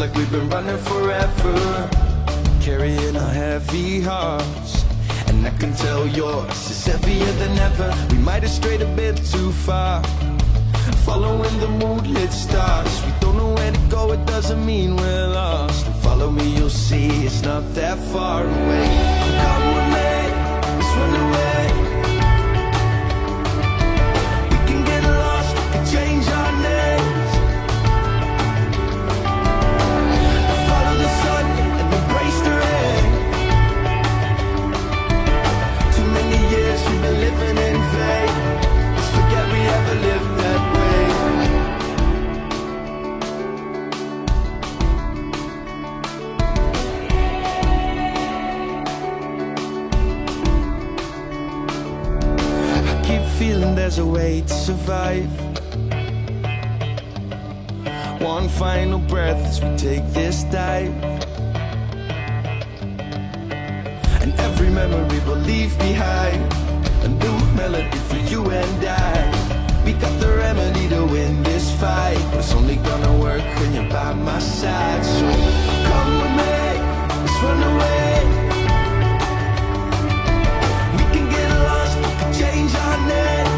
like we've been running forever, carrying our heavy hearts. And I can tell yours is heavier than ever. We might have strayed a bit too far, following the moonlit stars. We don't know where to go, it doesn't mean we're lost. Follow me, you'll see, it's not that far away. Come with me, let's run away. We can get lost, we can change our names. Follow the sun and embrace the rain. Too many years we've been living in vain. Let's forget we ever lived that way. Feeling there's a way to survive. One final breath as we take this dive, and every memory we'll leave behind. A new melody for you and I. We got the remedy to win this fight, but it's only gonna work when you're by my side. So come with me, let's run away. We can get lost, we can change our name.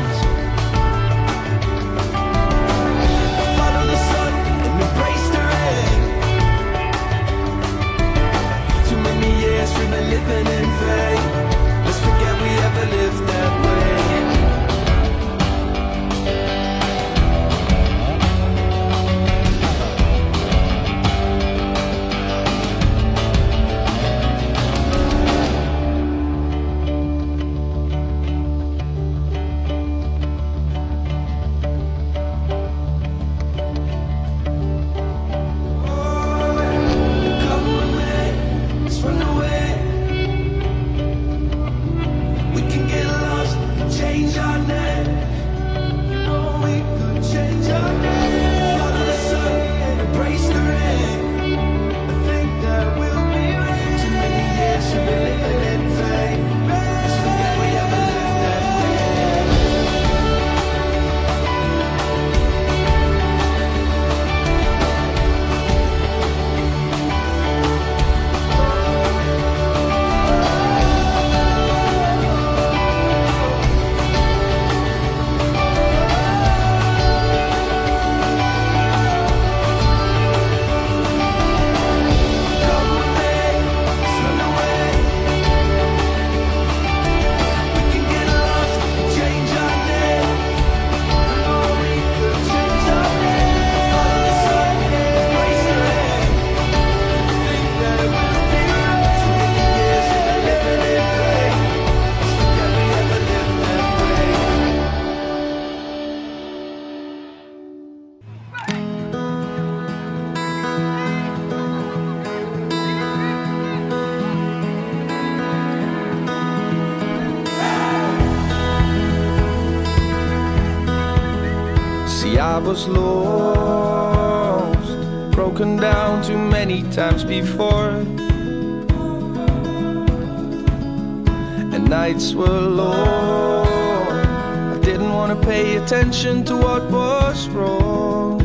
We've been living in vain. Let's forget we ever lived that way. I was lost, broken down too many times before, and nights were long. I didn't want to pay attention to what was wrong.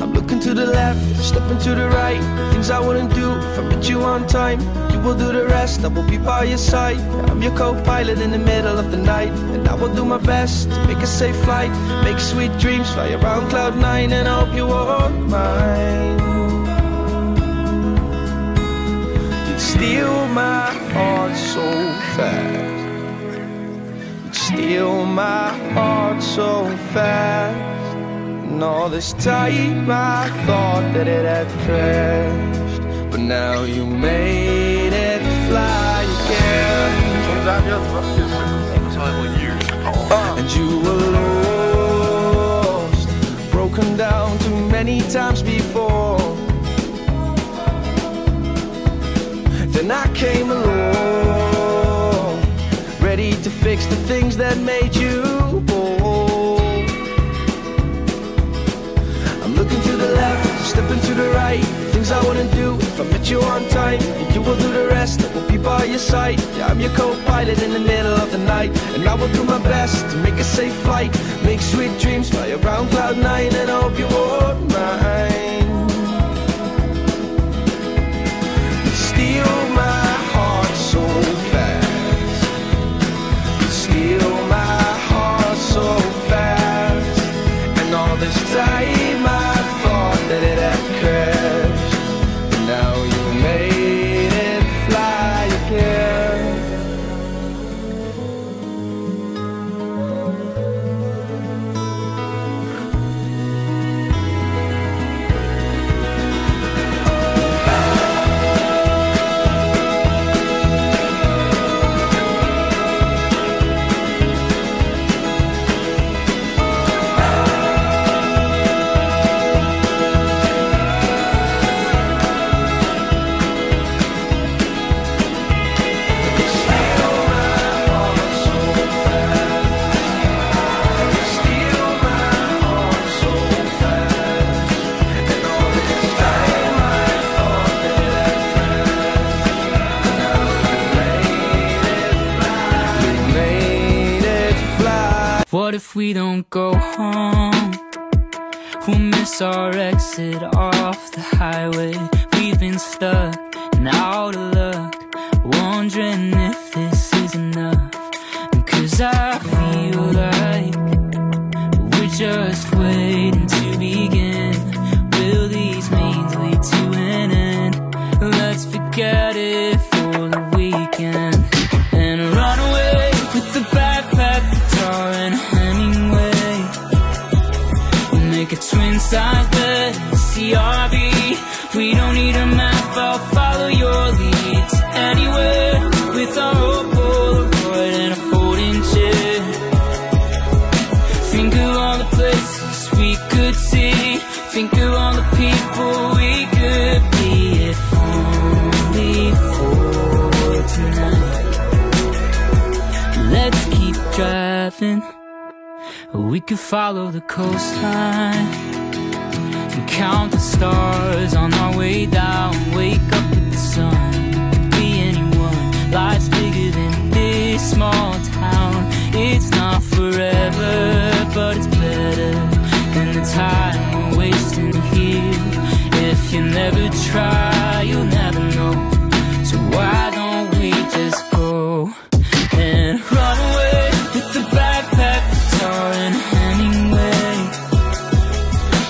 I'm looking to the left, stepping to the right. Things I wouldn't do if I met you on time. You will do the rest, I will be by your side. I'm your co-pilot in the middle of the night, and I will do my best to make a safe flight. Make sweet dreams, fly around cloud nine, and I hope you won't mind. You'd steal my heart so fast. You'd steal my heart so fast. And all this time I thought that it had crashed, but now you made fly again. And you were lost, broken down too many times before. Then I came along, ready to fix the things that made you bold. I'm looking to the left, stepping to the right. Things I wouldn't do if I met you on time. You will do the rest, I will be by your side. Yeah, I'm your co-pilot in the middle of the night, and I will do my best to make a safe flight. Make sweet dreams fly around cloud nine, and I hope you won't mind. What if we don't go home? We'll miss our exit off the highway. We've been stuck and out of luck, wondering if this is enough. 'Cause I feel like we're just waiting to begin. Will these means lead to an end? Let's forget it for the weekend and run away with the backpack, guitar, and Hemingway. We'll make a twin-sized bed, CRB. We don't need a map, I'll follow your leads anywhere with our old Polaroid and a folding chair. Think of all the places we could see. Think of all the people we could be if only for tonight. Let's keep driving. We could follow the coastline and count the stars on our way down. Wake up with the sun, could be anyone. Life's bigger than this small town. It's not forever, but it's better than the time we're wasting here. If you never try, you'll never know. So why don't we just go? And run away with the backpack, guitar, and Hemingway.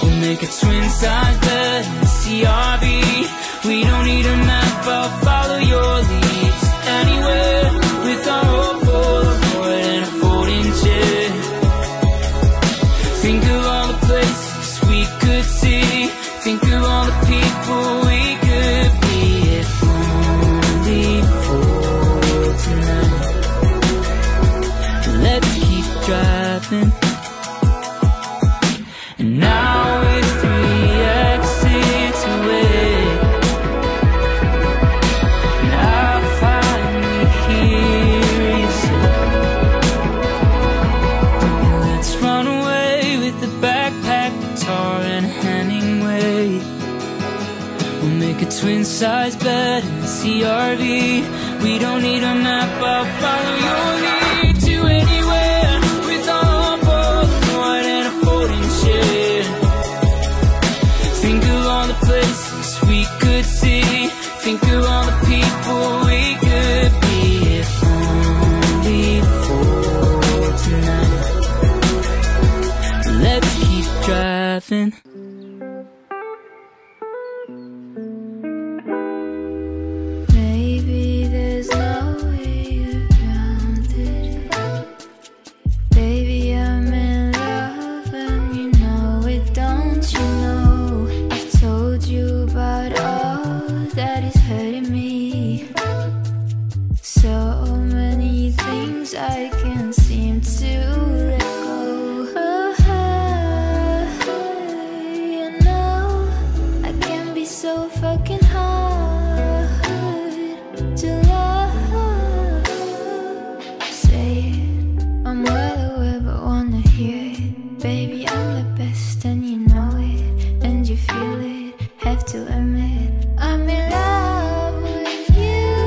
We'll make a twin-sized bed, CRB. We don't need a map, I'll follow your leads anywhere with our old Polaroid and a folding chair. Think of all the places we could see. Think of all the people we could be if only for tonight. Let's keep driving. And now it's 3 exits away, and I'll finally hear you say, let's run away with the backpack, guitar, and Hemingway. We'll make a twin-sized bed in the CRV. We don't need a map, I'll follow your lead to anywhere. Think of all the places we could see. Think of all the people we could be if only for tonight. Let's keep driving. Maybe there's no way around it. Baby, I'm in love and you know it, don't you know? You about all that is hurting me. So many things I can't seem to let go. Oh, you know I can be so fucking hard to love. Say it, I'm well aware, but wanna hear it. Baby, I'm the best and you know it, and you feel it. Have to admit, I'm in love with you.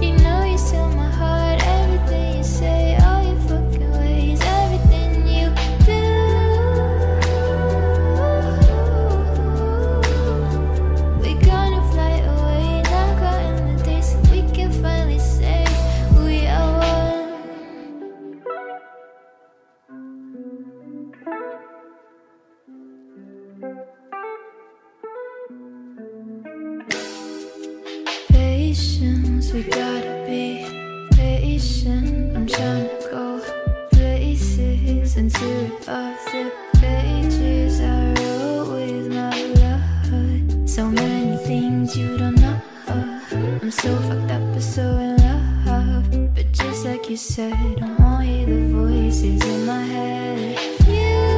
You know you steal my heart. Everything you say, all your fucking ways, everything you do. We're gonna fly away now, caught in the days so we can finally say we are one. Patience, we gotta be patient. I'm trying to go places and tear off the pages I wrote with my love. So many things you don't know. I'm so fucked up but so in love. But just like you said, I won't hear the voices in my head. We are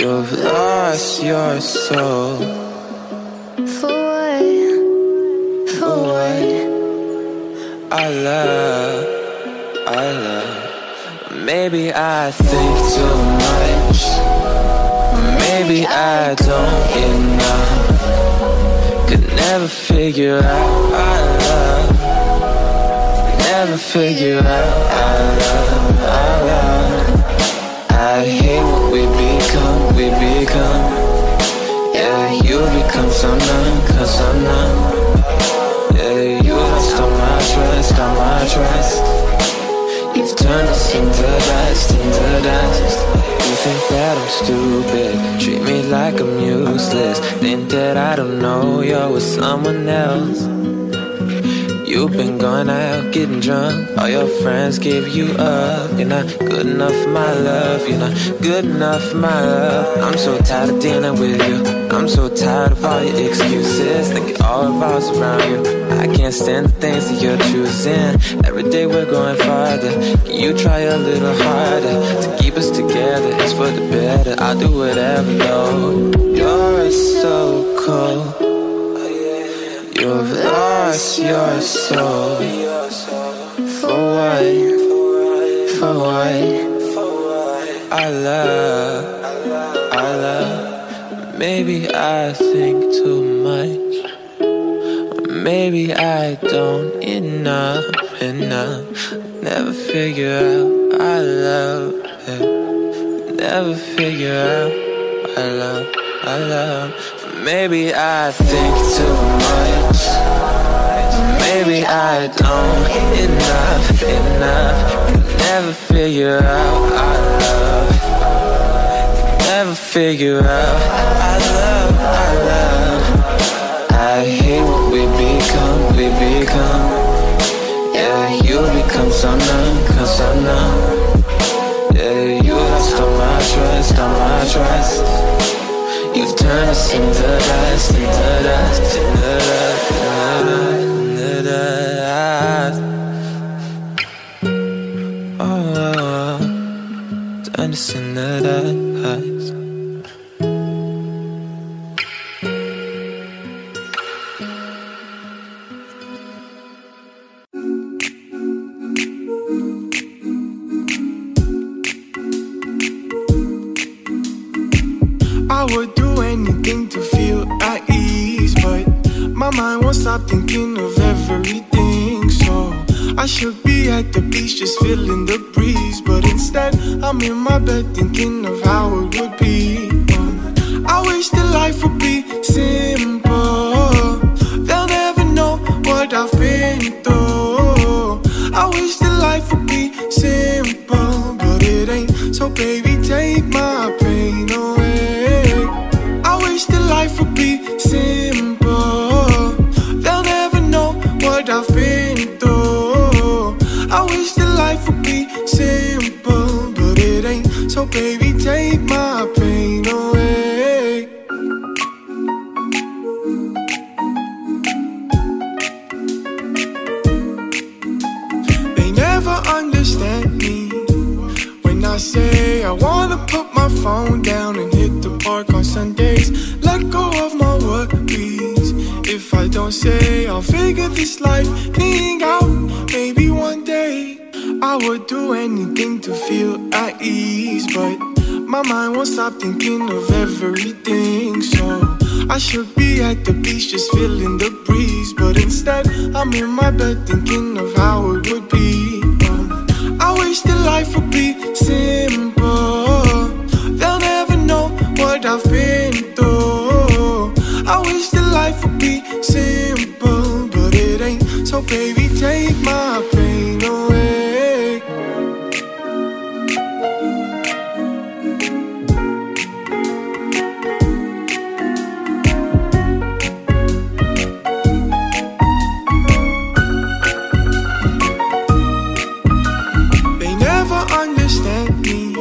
You've lost your soul. For what? For what? I love. Maybe I think too much. Maybe I don't enough. Could never figure out I love. Never figure out I love. I hate what we become. Yeah, you become so numb, 'cause I'm numb. Yeah, you lost all my trust. You've turned us into dust. You think that I'm stupid, treat me like I'm useless. Think that I don't know you're with someone else. You've been going out getting drunk, all your friends give you up. You're not good enough, my love, you're not good enough, my love. I'm so tired of dealing with you, I'm so tired of all your excuses. Thinking all of us around you, I can't stand the things that you're choosing. Every day we're going farther, can you try a little harder to keep us together, it's for the better. I'll do whatever, though. You're so cold. You've lost your soul. For what? For what? I love. Maybe I think too much. Maybe I don't enough. Never figure out I love it. Never figure out I love. Maybe I think too much. Maybe I don't enough. Never figure out I love. Never figure out I love. I hate what we become. Yeah, you become so numb, 'cause I'm numb. Yeah, you lost all my trust. You've turned us into dust. Oh, turned us into dust. Stop thinking of everything, so I should be at the beach just feeling the breeze, but instead I'm in my bed thinking of how it would be. I wish the life would be simple, they'll never know what I've been through. I wish the life would be simple, but it ain't, so baby take my pain away. I wish the life would be simple, I've been through. I wish the life would be simple, but it ain't, so baby take my pain away. They never understand me when I say I wanna put my phone down and hit the park on Sundays. Let go of my worries. If I don't say I'll figure this life thing out, maybe one day I would do anything to feel at ease, but my mind won't stop thinking of everything, so I should be at the beach just feeling the breeze, but instead I'm in my bed thinking of how it would be. I wish the life would be simple, they'll never know what I've been through. I wish the life would be simple, but it ain't, so baby take my pain away. They never understand me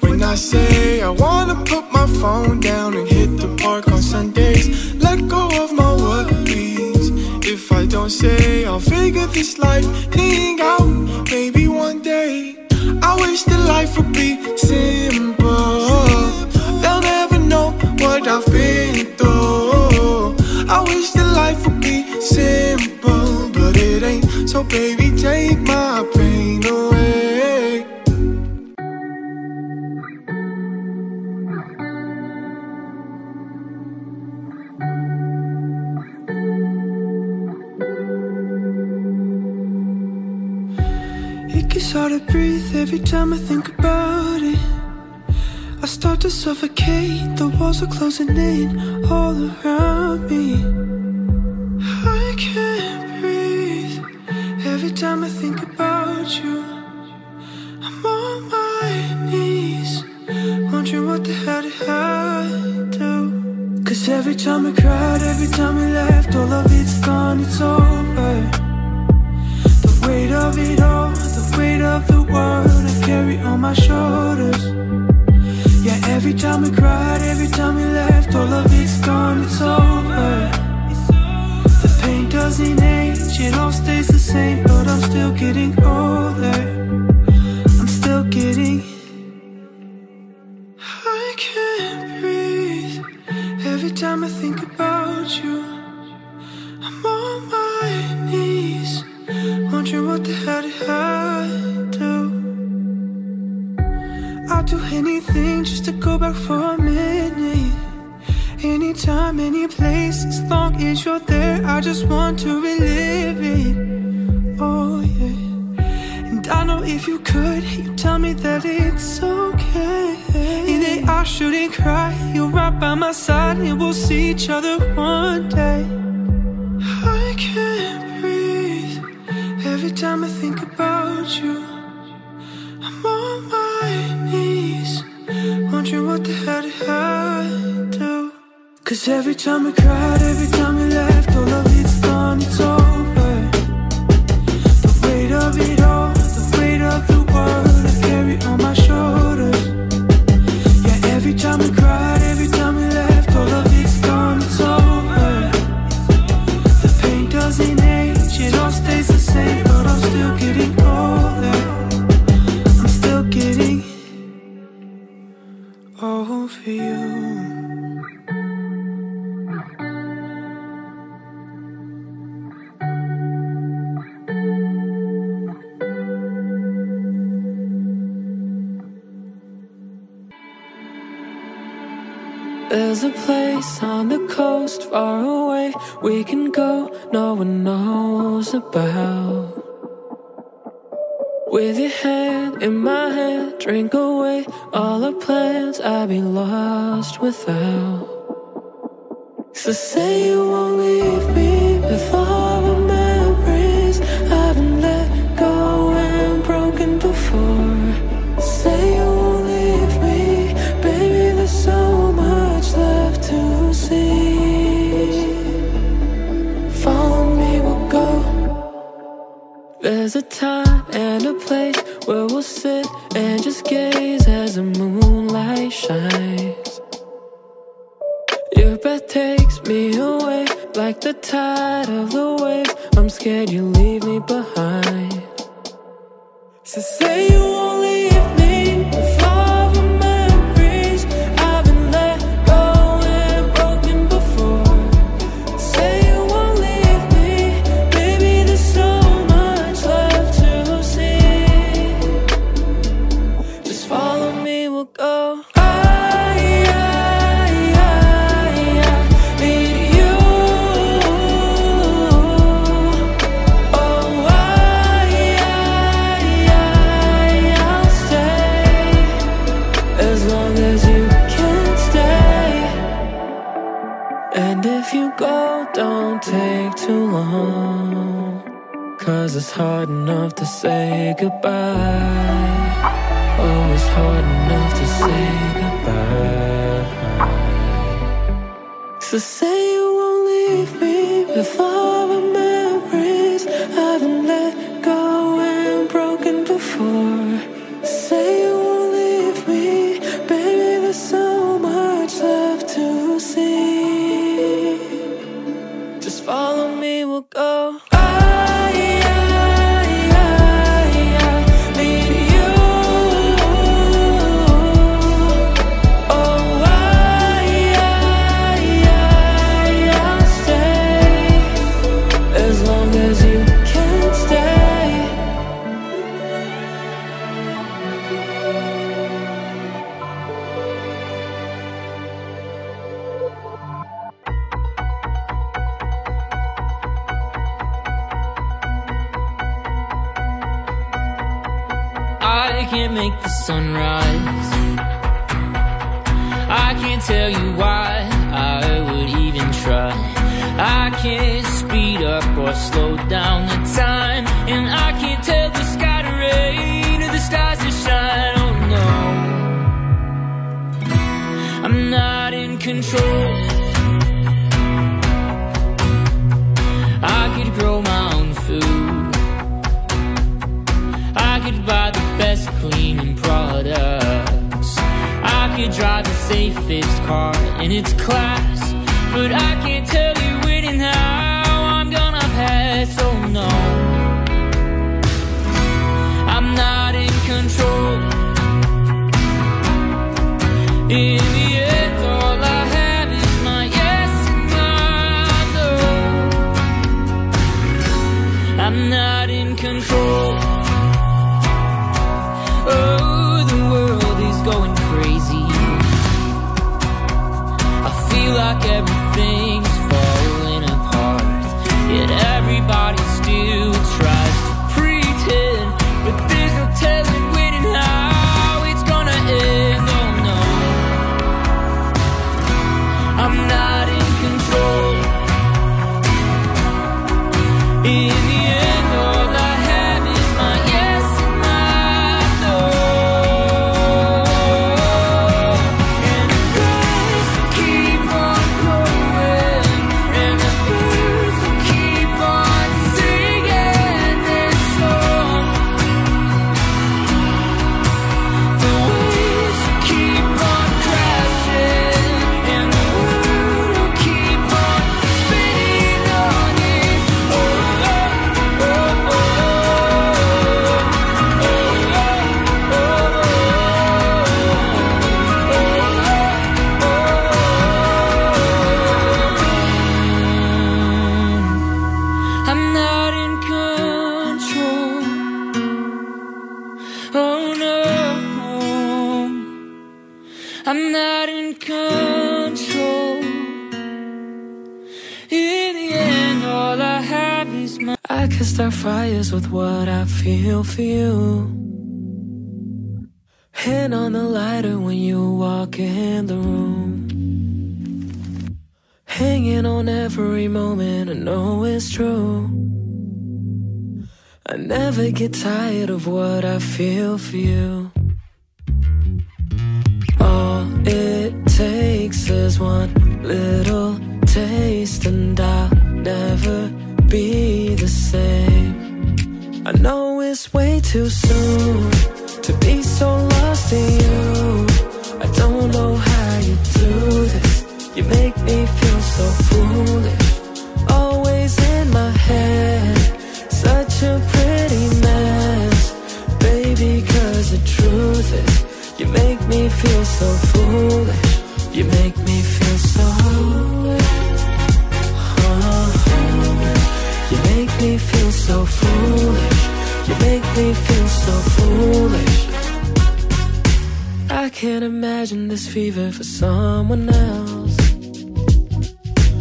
when I say I wanna put my phone down and hit the park on Sundays. Let go of my worries. If I don't say I'll figure this life thing out, maybe one day I wish the life would be simple. hard to breathe every time I think about it. I start to suffocate, the walls are closing in all around me. I can't breathe every time I think about you. I'm on my knees, wondering what the hell did I do. Cause every time I cried, every time I left, all of it's gone, it's over. The weight of it all, the weight of the world I carry on my shoulders. Yeah, every time I cried, every time I left, all of it's gone, it's over. The pain doesn't age, it all stays the same, but I'm still getting older. I'm still getting. I can't breathe every time I think about you. I'm on my knees, wondering what the hell did I do. I'll do anything just to go back for a minute. Anytime, any place, as long as you're there, I just want to relive it. Oh yeah. And I know if you could, you'd tell me that it's okay. Either I shouldn't cry, you're right by my side, and we'll see each other one day. I can't every time I think about you. I'm on my knees, wondering what the hell did I do. Cause every time I cried, every time I left, all of it's gone, it's over. The weight of it all, the weight of the world I carry on my shoulders. Yeah, every time I cried, every time I left, all of it's gone, it's over. The pain doesn't age, it all stays the same. I'm still getting older, I'm still getting over you. There's a place on the coast far away we can go, no one knows about. With your hand in my hand, drink away all our plans, I'd be lost without. So say you won't leave me with all the memories I've been let go and broken before. Say you won't leave me, baby, there's so much left to see. Follow me, we'll go. There's a time and a place where we'll sit and just gaze as the moonlight shines. Your breath takes me away like the tide of the waves. I'm scared you leave me behind. So say you won't leave me with all the memories I've been let go and broken before. Say you won't leave me, baby, there's so much left to see. Just follow me, we'll go. Take too long, cause it's hard enough to say goodbye. Oh, it's hard enough to say goodbye. So say you won't leave me with all the memories I've been let go and broken before. Say you won't leave me, baby, there's so much left to see. Follow me, we'll go. I need you. Oh, I'll stay. can't make the sunrise. I can't tell you why I would even try. I can't speed up or slow down the time, and I can't tell the sky to rain or the stars to shine. Oh no, I'm not in control. I could grow my own food. I could buy the best cleaning products. I could drive the safest car in its class, but I can't tell you when and how I'm gonna pass. Oh no, I'm not in control. In the end, all I have is my yes and my no. I'm not in control. Oh, the world is going crazy. I feel like everything's falling apart, yet everybody still tries to pretend. But there's no telling when and how it's gonna end. Oh no, I'm not in control. In the end, all I have is my yes and my no. And the birds will keep on growing, and the birds will keep on singing this song. The waves will keep on crashing, and the world will keep on spinning on its own. Oh, oh, oh, oh, oh, oh. I'm not in control. Oh no, I'm not in control. In the end, all I have is my. I can start fires with what I feel for you. Hand on the lighter when you walk in the room. Hanging on every moment, I know it's true. I never get tired of what I feel for you. All it takes is one little taste, and I'll never be the same. I know it's way too soon to be so lost in you. I don't know how you do this. You make me feel so foolish. Always in my head, such a pretty mess. Baby, cause the truth is, you make me feel so foolish. You make me feel so you make me feel so foolish. You make me feel so foolish. I can't imagine this fever for someone else.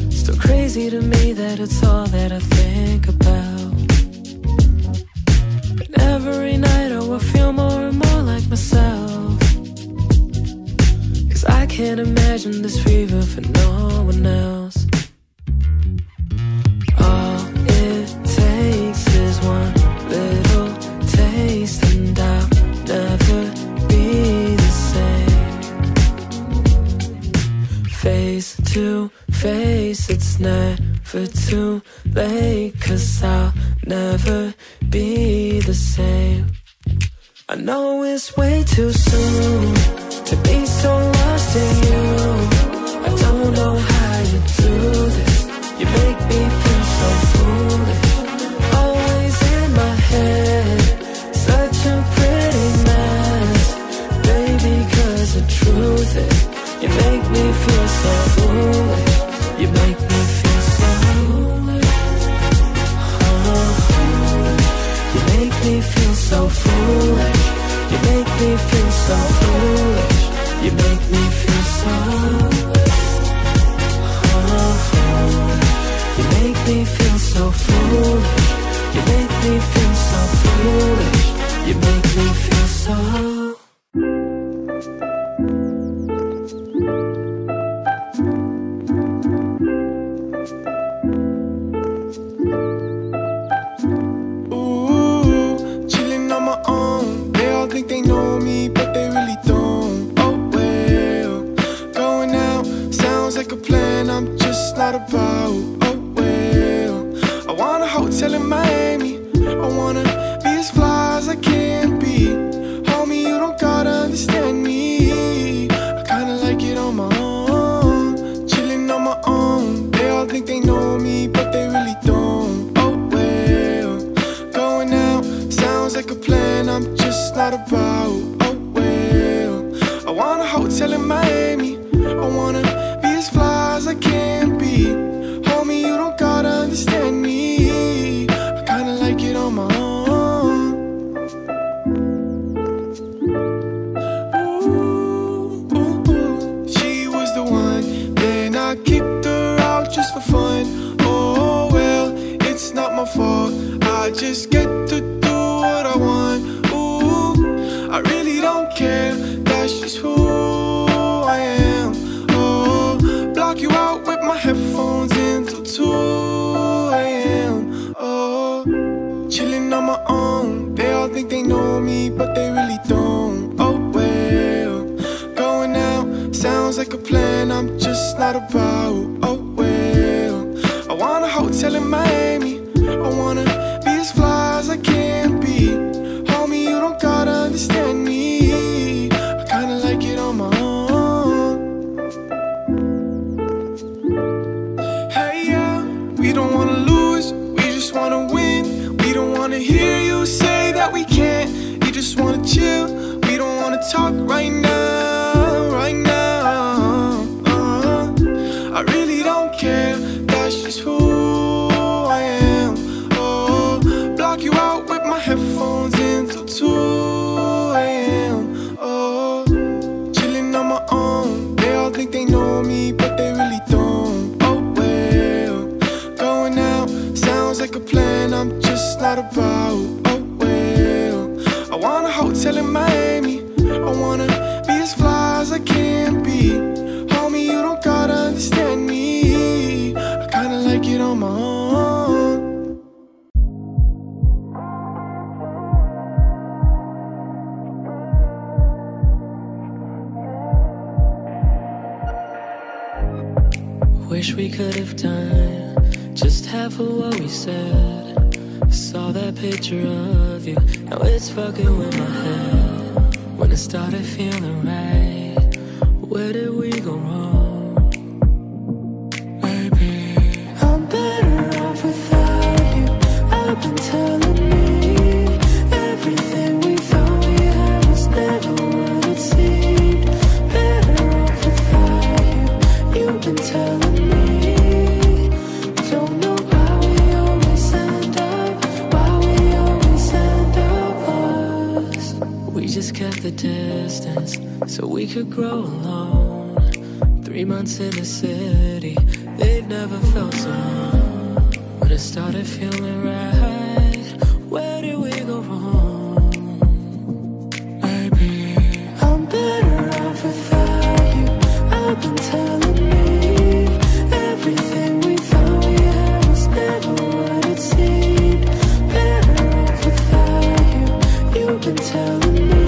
Still crazy to me that it's all that I think about. And every night I will feel more and more like myself. Cause I can't imagine this fever for no one else. All it takes is one little taste, and I'll never be the same. Face to face, it's never too late, cause I'll never be the same. I know it's way too soon to be so lost in you. I don't know how you do this. You make me feel so foolish. Always in my head, such a pretty mess. Baby, cause the truth is, you make me feel so foolish. You make me feel so foolish. You make me feel so foolish. You make me feel so foolish. You make me feel so you make me feel so foolish. You make me feel so foolish. You make me feel so lot about. Oh well, I want a hotel in Miami. I wanna be as fly as I can be. Homie, you don't gotta understand me. I kinda like it on my own, chillin' on my own. They all think they know me, but they really don't. Oh well, going out sounds like a plan I'm just not about. Oh well, I want a hotel in Miami. I wanna be as fly as I can be. Homie, you don't gotta understand me. I kinda like it on my own. Ooh, ooh, ooh. She was the one, then I kicked her out just for fun. Oh well, it's not my fault, I just get to do what I want. Ooh, I really don't care, that's just who I am. You out with my headphones until 2 AM. Oh, chillin' on my own. They all think they know me, but they really don't. Oh well, going out sounds like a plan I'm just not about. Oh well, I want a hotel in Miami. I wanna be as fly as I can be. Homie, you don't gotta understand me. I kinda like it on my own. We don't wanna lose, we just wanna win. We don't wanna hear you say that we can't. You just wanna chill, we don't wanna talk right now, right now. I really don't care, that's just who I am. Oh, block you out with my headphones until 2 AM. Oh, chillin' on my own. They all think they know me, but they really don't. Like a plan I'm just not about. Oh well, I want a hotel in Miami. I wanna be as fly as I can be. Homie, you don't gotta understand me. I kinda like it on my own. Wish we could have done just half of what we said. Saw that picture of you, now it's fucking with my head. When it started feeling right, where did we go wrong? Maybe I'm better off without you. I've been telling me everything we thought we had was never what it seemed. Better off without you. You've been telling me. Just kept the distance so we could grow alone. 3 months in the city, they've never felt so long. When it started feeling right, where did we go wrong? Maybe I'm better off without you. I've been telling me everything we thought we had was never what it seemed. Better off without you. You've been telling me.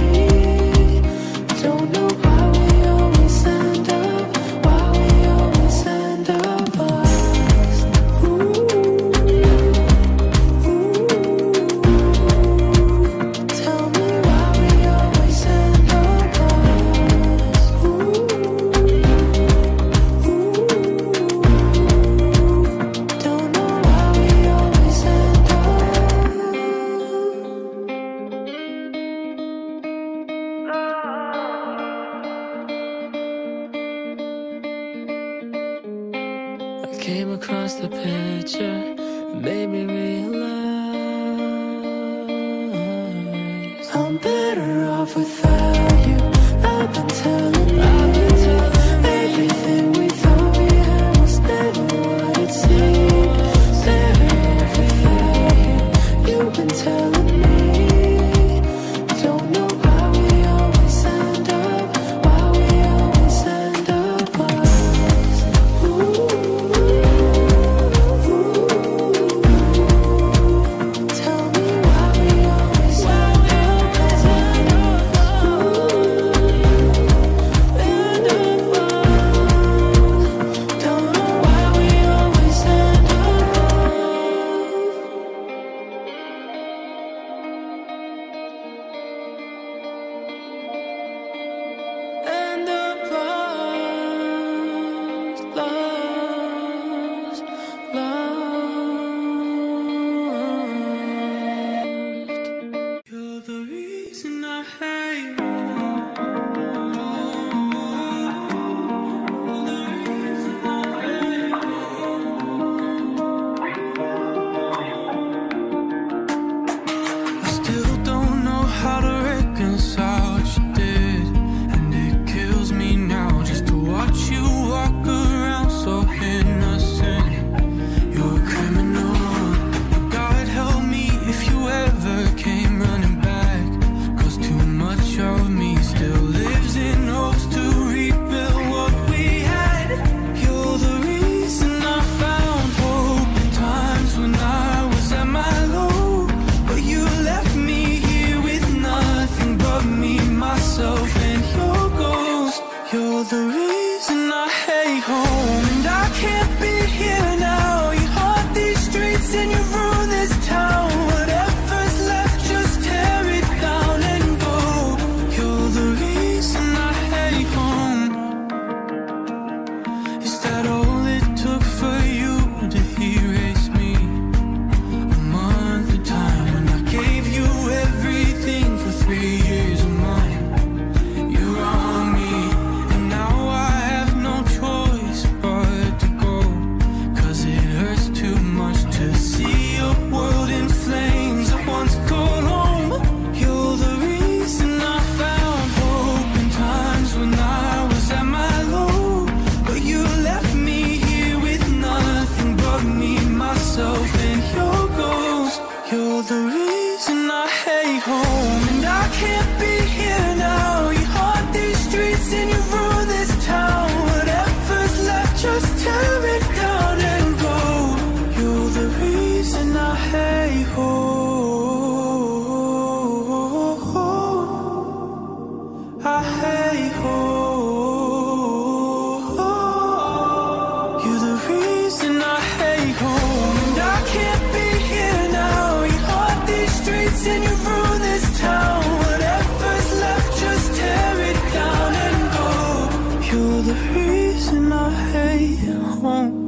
reason I hate home.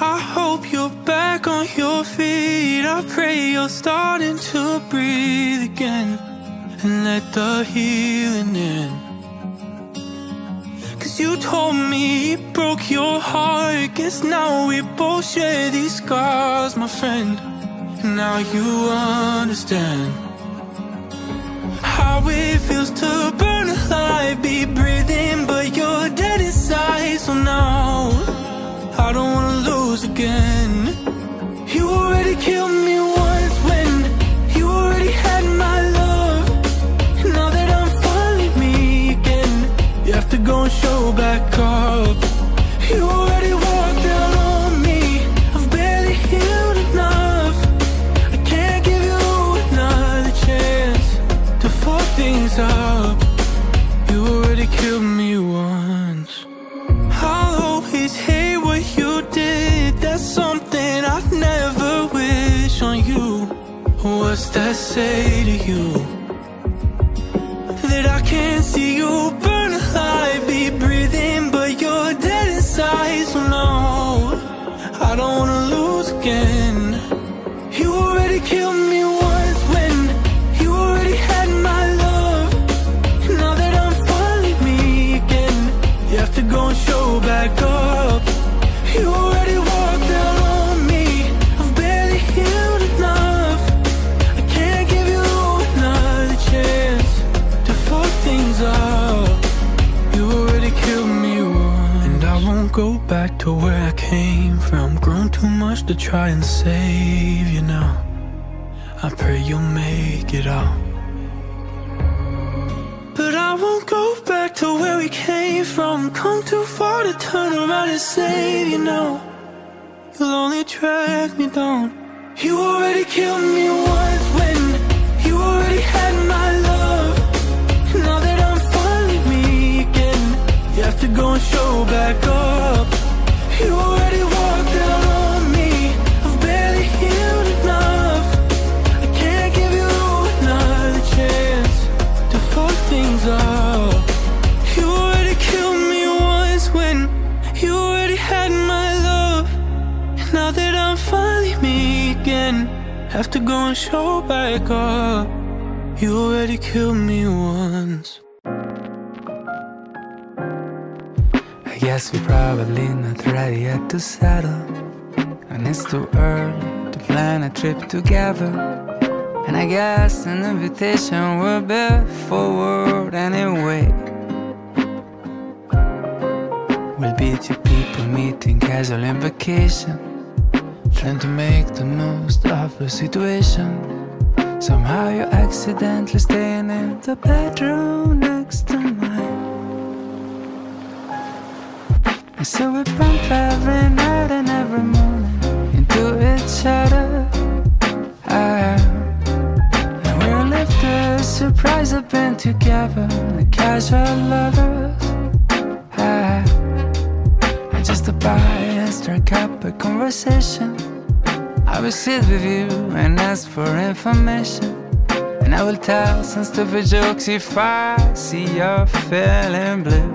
I hope you're back on your feet. I pray you're starting to breathe again and let the healing in. You told me it broke your heart. Guess now we both share these scars, my friend. And now you understand how it feels to burn alive, be breathing, but you're dead inside. So now I don't wanna lose again. You already killed me once when you already had my love. Now that I'm finally me again, you have to go and show back up. You already walked out on me. I've barely healed enough. I can't give you another chance to fuck things up. You already killed me once. I'll always hate what you did. That's something I'd never wish on you. What's that say to you? That I can't see you burn alive, be breathing, but you're dead inside. So no, I don't wanna lose again. You already killed me once when you already had my love. Now that I'm finally me again, you have to go and show back up. You already walked out on me. I've barely healed enough. I can't give you another chance to fuck things up. Go back to where I came from. Grown too much to try and save you now. I pray you'll make it out. But I won't go back to where we came from. Come too far to turn around and save you now. You'll only drag me down. You already killed me once when you already had my love. Now that I'm finally me again, you have to go and show back up. You already walked out on me. I've barely healed enough. I can't give you another chance to fuck things up. You already killed me once when you already had my love. Now that I'm finally me again, have to go and show back up. You already killed me once. I guess we're probably not ready yet to settle, and it's too early to plan a trip together. And I guess an invitation will be forward anyway. We'll be two people meeting casual in vacation, trying to make the most of the situation. Somehow you're accidentally staying in the bedroom next to mine. So we bump every night and every morning into each other. And we're lifted, surprised have been together, the casual lovers. And just to buy and strike up a conversation, I will sit with you and ask for information. And I will tell some stupid jokes if I see you're feeling blue.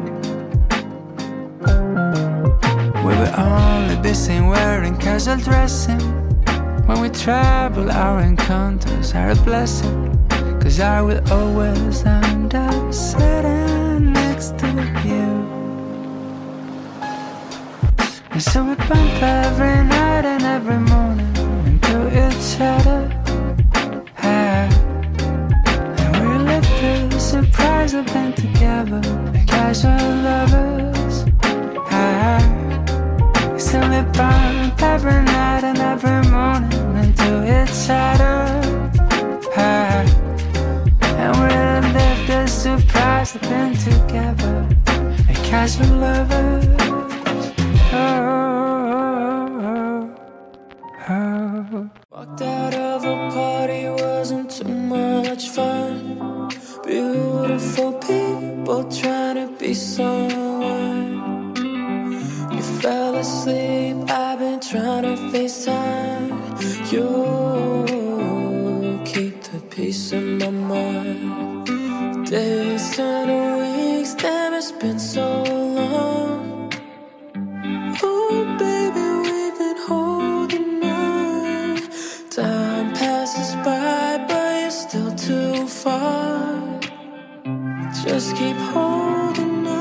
We will only be seen wearing casual dressing. When we travel, our encounters are a blessing. Cause I will always end up sitting next to you. And so we bump every night and every morning into each other. And we're like the surprise of being together, the casual lovers. So we bump every night and every morning into each other. And we'll live the surprise of being together, a casual lover. Walked out of a party, wasn't too much fun. Beautiful people trying to be someone. asleep. I've been trying to FaceTime you, keep the peace in my mind. Days turn to weeks, damn, it's been so long. Oh baby, we've been holding on. Time passes by, but you're still too far. Just keep holding on.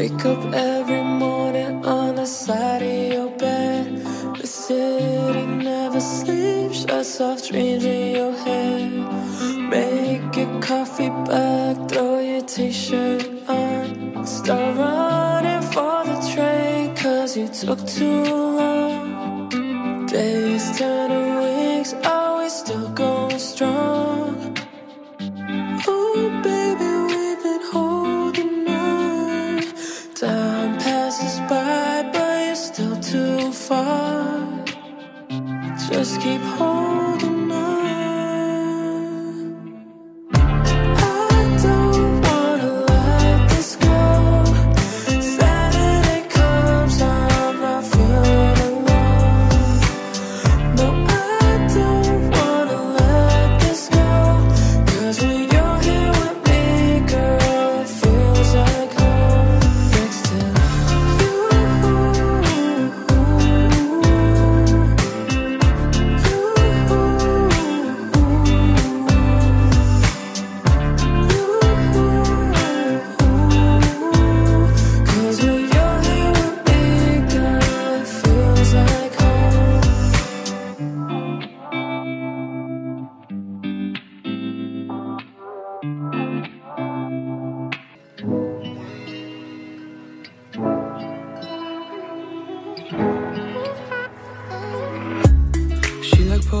Wake up every morning on the side of your bed. The city never sleeps, shuts off dreams in your head. Make your coffee back, throw your t-shirt on. Start running for the train, cause you took too long. Days turn to weeks, are we still going strong? Ooh, baby, we've been holding on. Time passes by, but you're still too far. Just keep holding on.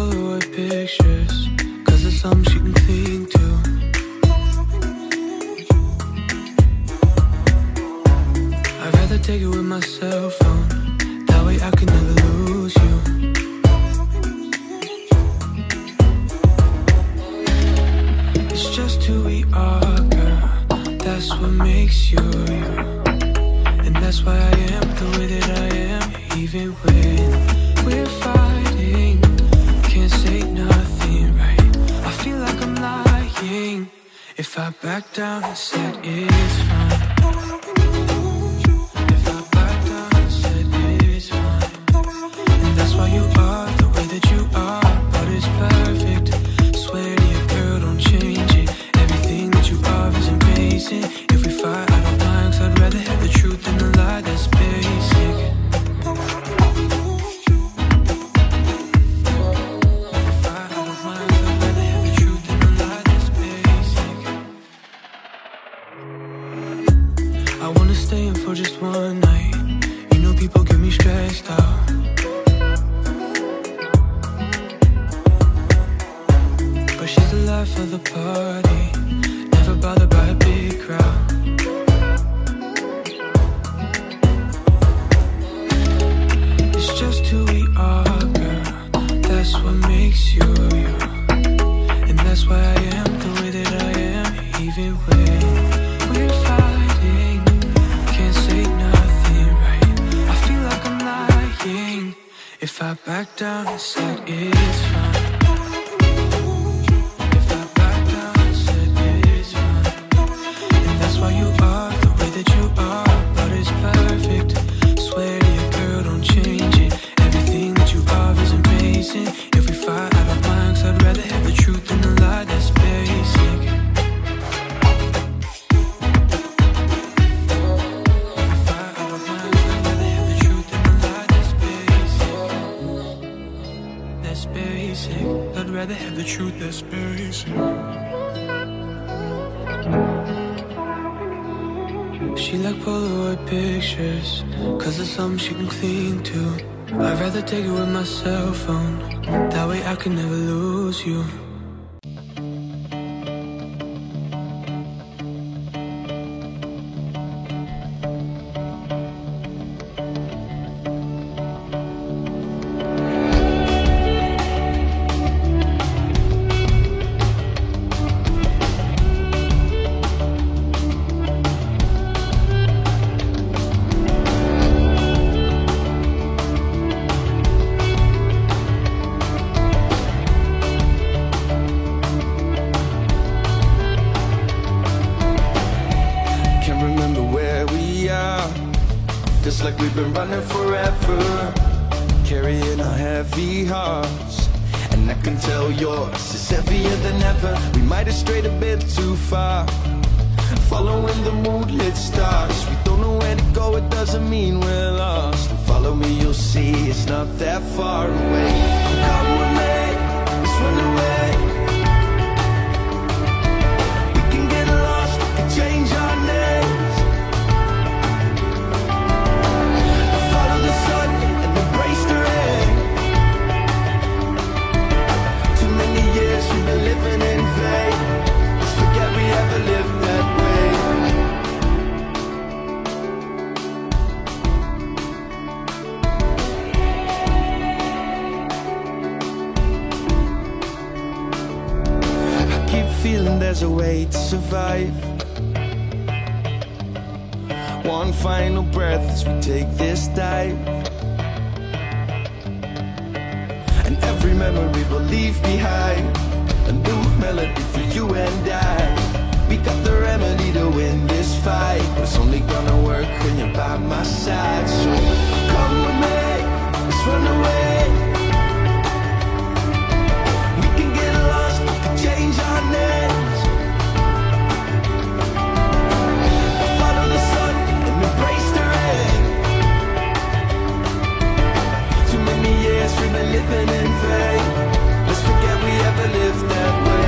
Polaroid pictures, cause it's something she can cling to. I'd rather take it with my cell phone, that way I can never lose you. It's just who we are, girl, that's what makes you you. And that's why I am the way that I am, even when we're fighting. Can't say nothing right, I feel like I'm lying. If I back down and said it's fine. If I back down and said it's fine. And that's why you are the way that you are, but it's perfect. Swear to your girl, don't change it. Everything that you are is amazing. If we fight, I don't mind, cause I'd rather have the truth than a lie that's basic. Staying for just one night, you know people get me stressed out. But she's the life of the party, never bothered by a big crowd. It's just who we are, girl, that's what makes you you. And that's why I am the way that I am, even when we're fighting. Say nothing right, I feel like I'm lying. If I back down and said it's fine. If I back down and said it's fine. And that's why you are the way that you are, but it's perfect. Swear to your girl, don't change it. Everything that you are is amazing. If we fight, I don't mind, cause I'd rather have the truth than a lie that's basic. Space. She like Polaroid pictures, cause it's something she can cling to. I'd rather take it with my cell phone, that way I can never lose you. Just like we've been running forever, carrying our heavy hearts. And I can tell yours is heavier than ever. We might have strayed a bit too far, following the moonlit stars. We don't know where to go, it doesn't mean we're lost. And follow me, you'll see it's not that far away. Come with me, let's run away. We can get lost, we can change our names. Living in vain, let's forget we ever lived that way. I keep feeling there's a way to survive. One final breath as we take this dive, and every memory we'll leave behind. A new melody for you and I. We got the remedy to win this fight, but it's only gonna work when you're by my side. So come with me, let's run away. We can get lost, we can change our names. Follow the sun and embrace the rain. Too many years we've been living in vain. Let's forget we ever lived that way.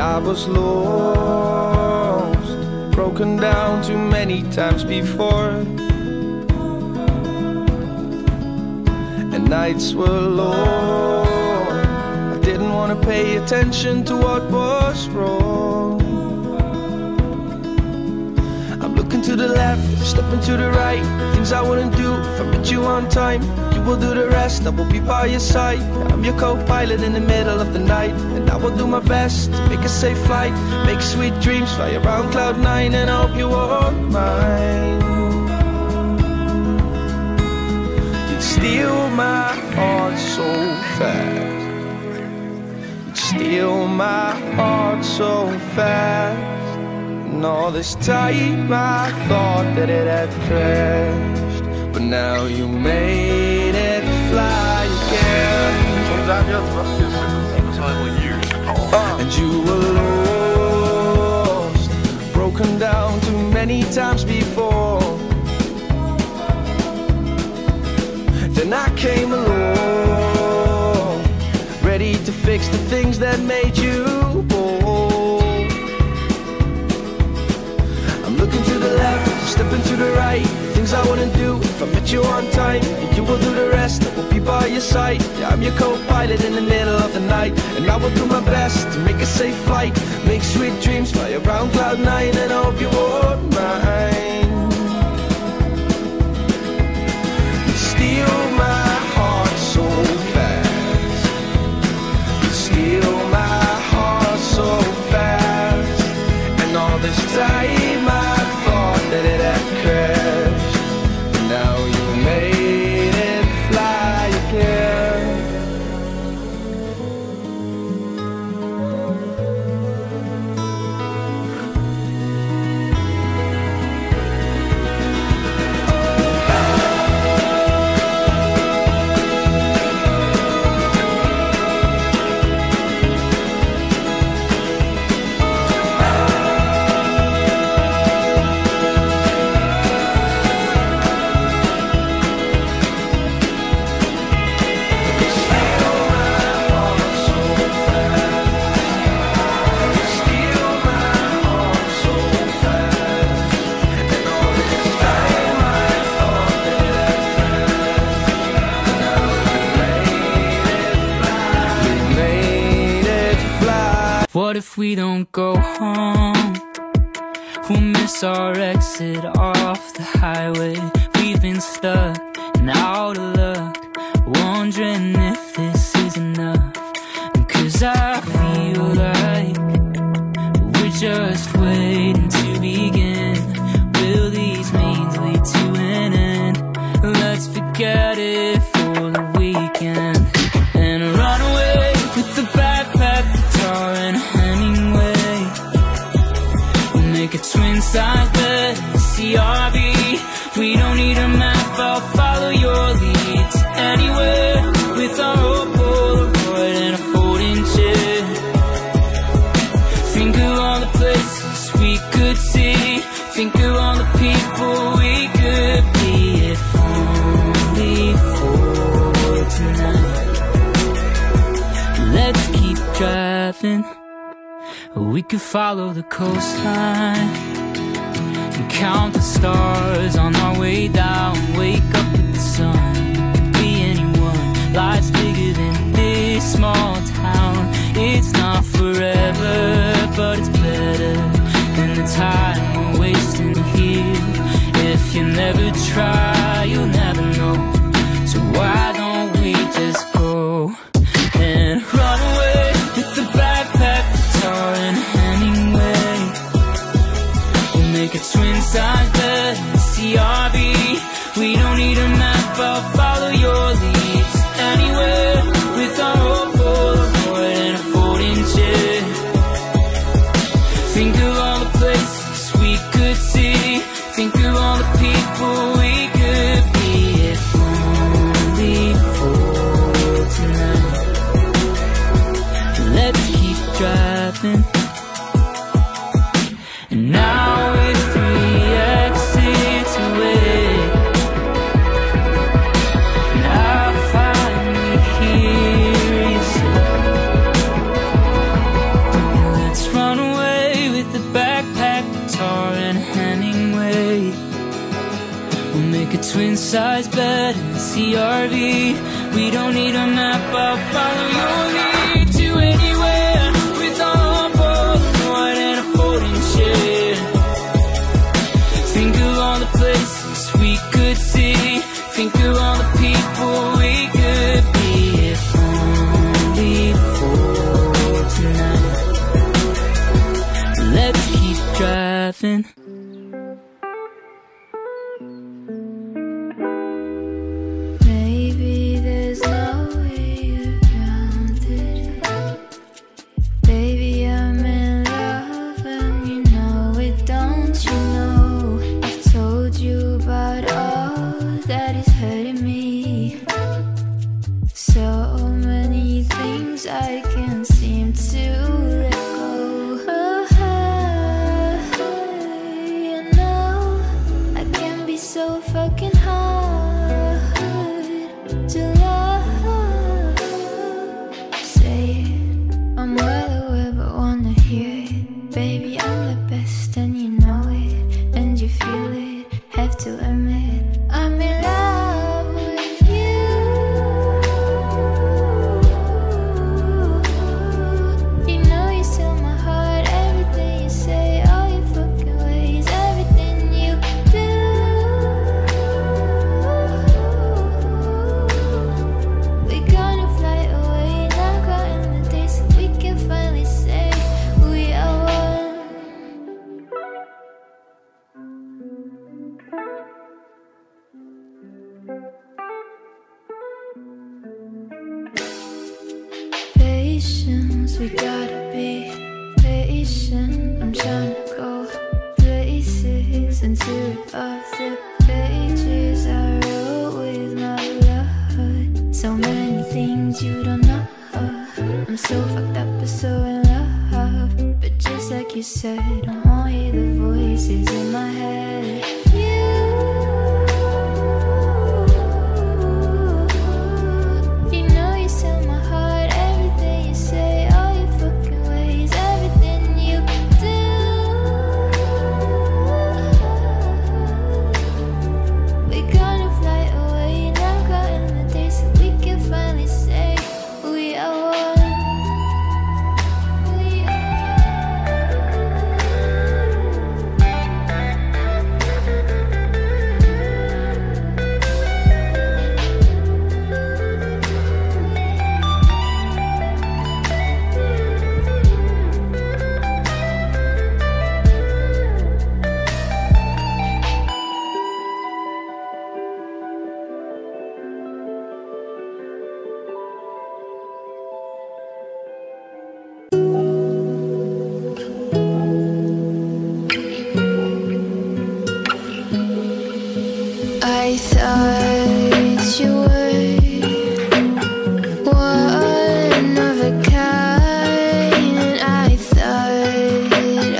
I was lost, broken down too many times before, and nights were long. I didn't want to pay attention to what was wrong. I'm looking to the left, I'm stepping to the right. Things I wouldn't do if I met you on time. You will do the rest, I will be by your side. I'm your co-pilot in the middle of the night, and I will do my best to make a safe flight. Make sweet dreams, fly around cloud nine, and I hope you won't mind. You'd steal my heart so fast. You'd steal my heart so fast. all this time I thought that it had crashed, but now you made it fly again. And you were lost, broken down too many times before. Then I came along, ready to fix the things that made you bold. I'm looking to the left, stepping to the right, things I wouldn't do if I met you on time. And you will do the rest, I will be by your side. Yeah, I'm your co-pilot in the middle of the night, and I will do my best to make a safe flight, make sweet dreams fly around cloud nine, and I hope you won't mind. What if we don't go home? We'll miss our exit off the highway. We've been stuck and out of luck, wondering if this is enough. Cause I feel like we're just waiting to begin. Will these means lead to an end? Let's forget it for the weekend and run away with the backpack, guitar, and a twin-size bed, CRV. We don't need a map, I'll follow your leads anywhere with our old Polaroid and a folding chair. Think of all the places we could see, think of all the people we could be, if only for tonight. Let's keep driving. We could follow the coastline and count the stars on our way down. Wake up with the sun, could be anyone. Life's bigger than this small town. It's not forever, but it's better than the time we're wasting here. If you never try, you'll never know. So why don't we just go and run away with the backpack, guitar, and Hemingway. We'll make a twin-size bed, CRV. We don't need a map, I'll follow your leads anywhere with our old Polaroid and a folding chair. Think of all the places we could see, think of all the people we could be, if only for tonight. Let's keep driving. And now we're 3 exits away, and I finally hear you say, let's run away with the backpack, guitar, and Hemingway. We'll make a twin-size bed, CRV. We don't need a map, I'll follow your lead. Think of all the people we could be, if only for tonight. Let's keep driving. Maybe there's no way around it. Baby, I'm in love and you know it don't. to admit I'm in love with you. You know you steal my heart. Everything you say, all your fucking ways, everything you do. We're gonna fly away now, counting the days that we can finally say we are one. Patience, we gotta be patient. I'm trying to go places and tear off the pages I wrote with my love. So many things you don't know. I'm so fucked up but so in love. But just like you said, I won't hear the voices in my head. I thought you were one of a kind, and I thought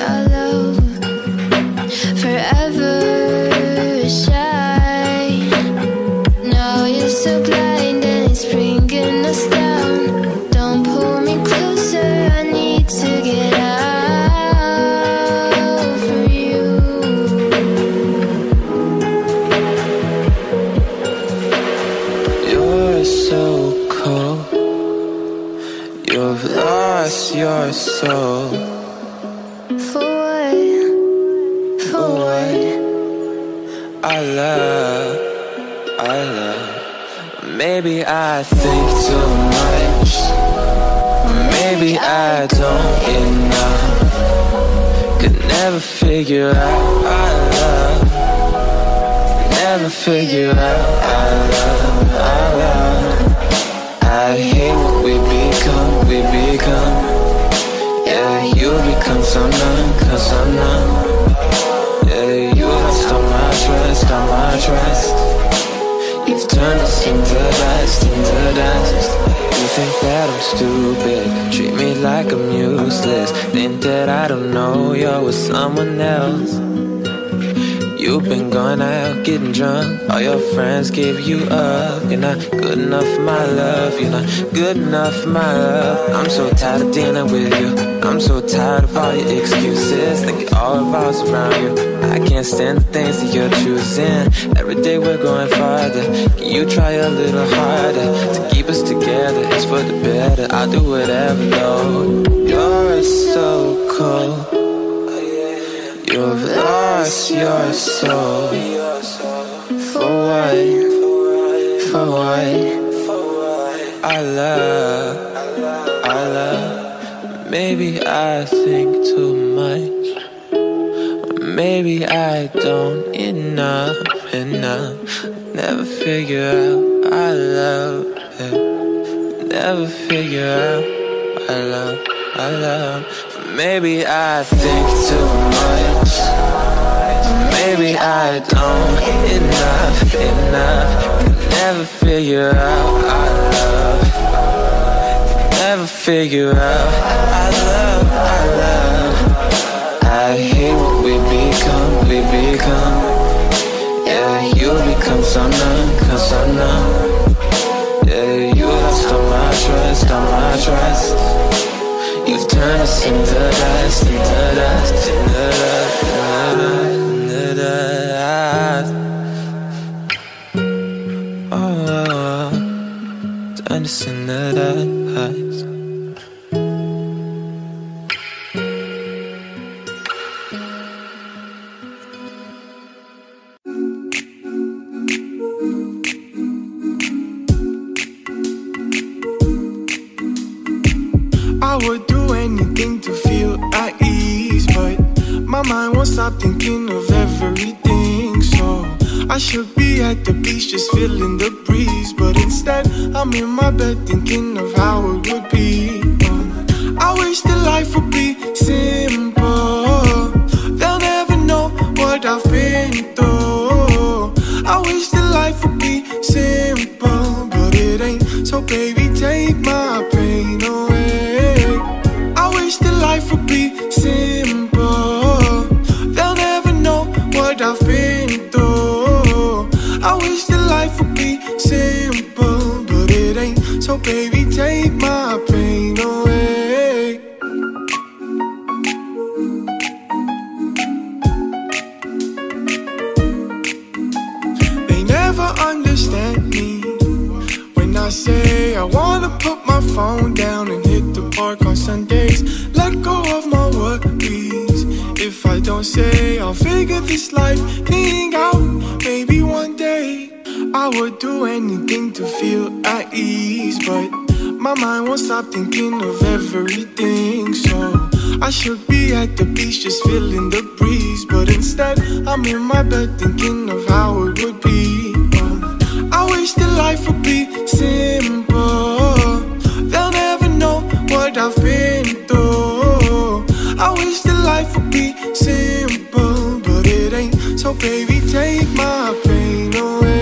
our love forever shine. Now you're so blind and it's bringing us down. Don't pull me closer, I need to get out. You've lost your soul. For what? For what? I love. Maybe I think too much. Maybe I don't enough. Could never figure out I love. Never figure out I love. I hate what we become. Yeah, you become so numb, 'cause I'm numb. Yeah, you lost all my trust. You've turned us into dust. You think that I'm stupid, treat me like I'm useless. Think that I don't know you're with someone else. You've been going out getting drunk. All your friends gave you up. You're not good enough, my love. You're not good enough, my love. I'm so tired of dealing with you. I'm so tired of all your excuses. Thinking all revolves around you. I can't stand the things that you're choosing. Every day we're going farther. Can you try a little harder to keep us together? It's for the better. I'll do whatever, though. You're so cold. You've lost your soul. For what? For what? I love. Maybe I think too much. Maybe I don't enough. Never figure out I love it. Never figure out I love. Maybe I think too much. Maybe I don't enough. Could never figure out I love. Never figure out I love. I hate what we become. Yeah, you become so numb, 'cause I'm numb. Yeah, you lost all my trust. You've turned us into dust. won't stop thinking of everything. So I should be at the beach just feeling the breeze, but instead I'm in my bed thinking of how it would be. I wish that life would be simple. They'll never know what I've been through. I wish that life would be simple, but it ain't. So baby, take my pain away. I wish that life would be simple. They'll never know what I've been through. I wish that life would be simple, but it ain't. So baby, take my pain away. Understand me when I say I wanna put my phone down and hit the park on Sundays. Let go of my worries. If I don't say I'll figure this life thing out, maybe one day I would do anything to feel at ease, but my mind won't stop thinking of everything. So I should be at the beach just feeling the breeze, but instead I'm in my bed thinking of how it would be. I wish that life would be simple. They'll never know what I've been through. I wish that life would be simple, but it ain't. So baby, take my pain away.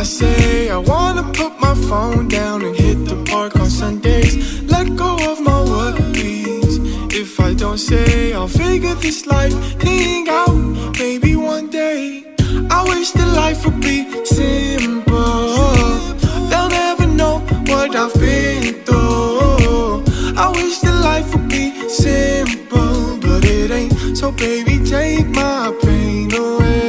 I say I wanna put my phone down and hit the park on Sundays. Let go of my worries. If I don't say I'll figure this life thing out, maybe one day I wish that life would be simple. They'll never know what I've been through. I wish that life would be simple, but it ain't. So baby, take my pain away.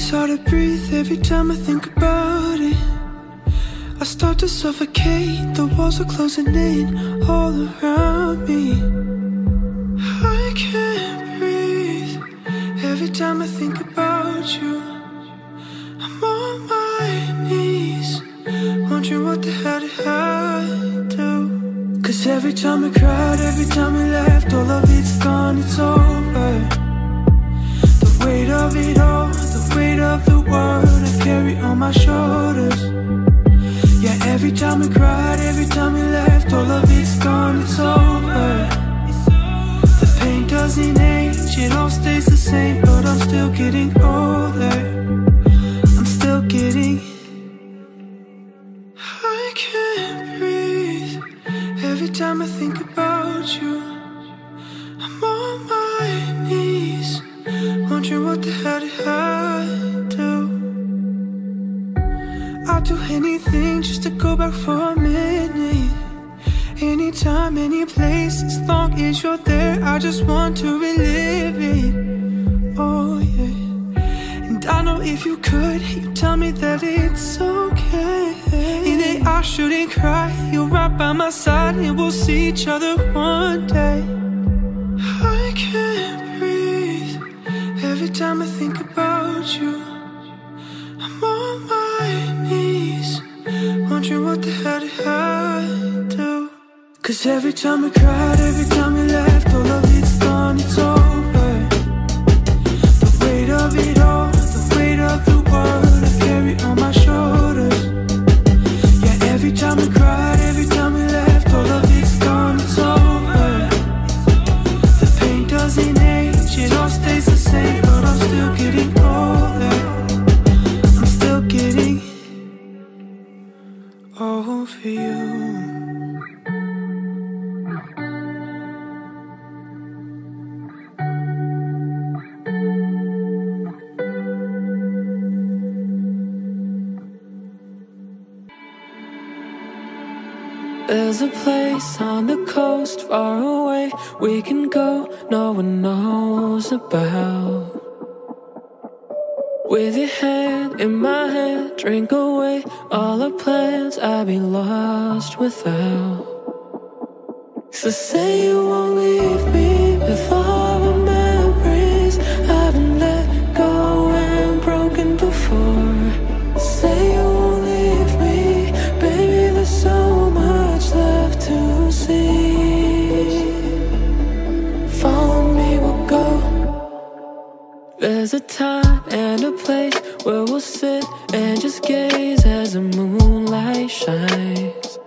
It's hard to breathe every time I think about it. I start to suffocate, the walls are closing in all around me. I can't breathe every time I think about you. I'm on my knees, wondering what the hell did I do? Cause every time I cried, every time I left, all of it's gone, it's over. The weight of it all, the weight of the world I carry on my shoulders. Yeah, every time I cried, every time I left, all of it's gone, it's over. The pain doesn't age, it all stays the same, but I'm still getting older. I'm still getting... I can't breathe every time I think about you. I'm on my knees, wondering what the hell did I do? I'd do anything just to go back for a minute. Anytime, any place, as long as you're there, I just want to relive it. Oh yeah. And I know if you could, you'd tell me that it's okay, and that I shouldn't cry. You're right by my side, and we'll see each other one day. I can't. Every time I think about you, I'm on my knees, wondering what the hell did I do? Cause every time I cried, every time I left, all of it's gone, it's over. The weight of it all, the weight of the world I carry on my shoulders. Yeah, every time I cried, every time I left, all of it's gone, it's over. The pain doesn't age, it all stays the same. I'm still getting older, I'm still getting over you. There's a place on the coast far away we can go, no one knows about. With your hand in my hand, drink away all our plans, I'd be lost without. So say you won't leave me with all the memories I've been let go and broken before. Say you won't leave me, baby, there's so much left to see. Follow me, we'll go. There's a time and a place where we'll sit and just gaze as the moonlight shines.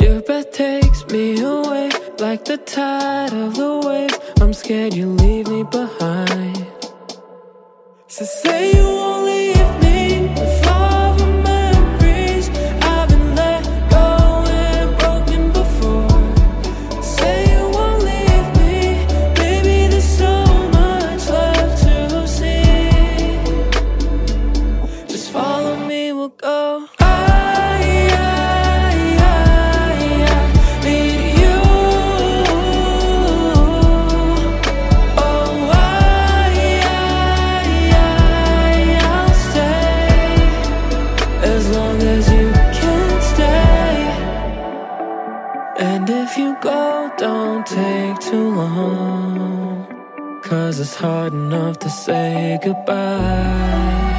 Your breath takes me away like the tide of the waves. I'm scared you leave me behind. So say you won't leave me with all the memories I've been let go and broken before. Say you won't leave me, baby, there's so much left to see. Just follow me, we'll go. Take too long, 'cause it's hard enough to say goodbye.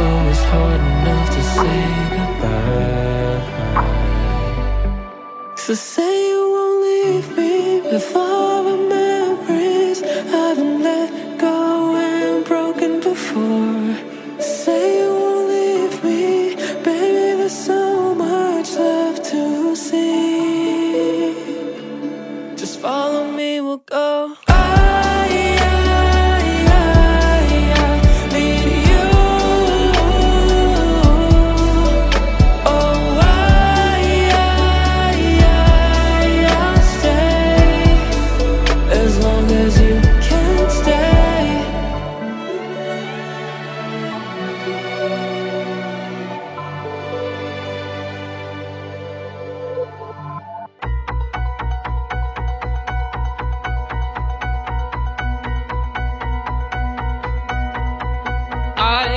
Oh, it's hard enough to say goodbye. So say you won't leave me with all the memories I've been let go and broken before. Say you won't leave me, baby, there's so much left to see. Follow me, we'll go.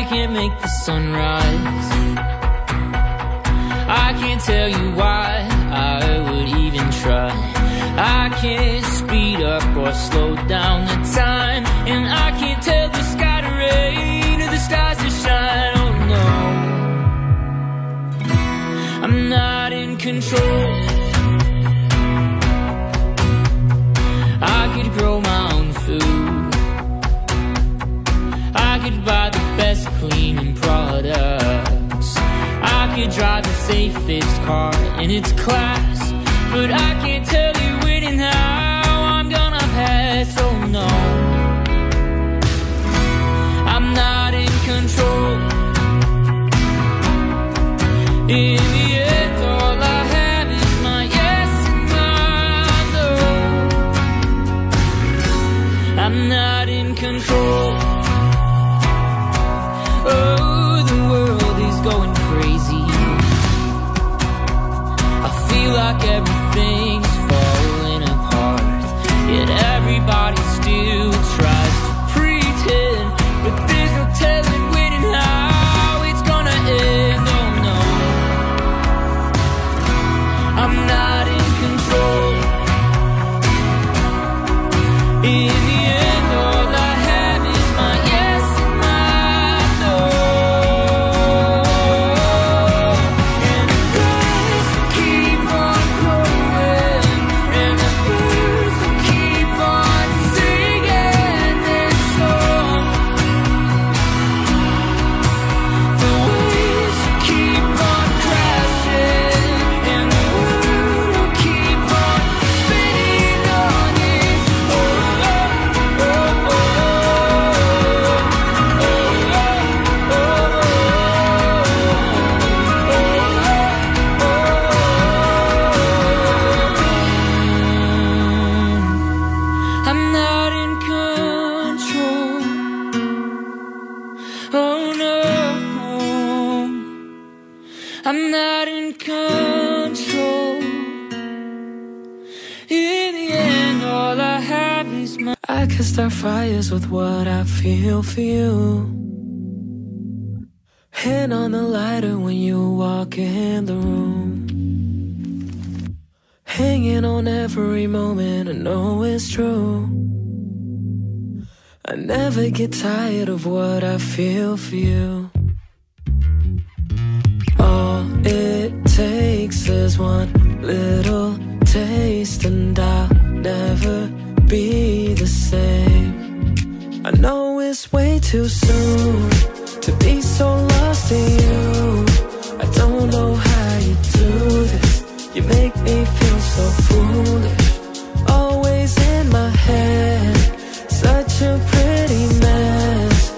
I can't make the sunrise. I can't tell you why I would even try. I can't speed up or slow down the time, and I can't tell the sky to rain or the stars to shine. Oh no, I'm not in control. I could grow my own food, I could buy the best cleaning products, I could drive the safest car in its class, but I can't tell you when and how I'm gonna pass. Oh no, I'm not in control. In the end, all I have is my yes and my no. I'm not in control. Oh, the world is going crazy. I feel like everything's falling apart, yet everybody still tries to pretend, but there's no telling when and how it's gonna end. Oh no, I'm not in control. In the end, all I have is my yes and my no. can start fires with what I feel for you. Hand on the lighter when you walk in the room. Hanging on every moment, I know it's true. I never get tired of what I feel for you. All it takes is one little taste and I'll never be the same. I know it's way too soon to be so lost in you. I don't know how you do this. You make me feel so foolish. Always in my head, such a pretty mess.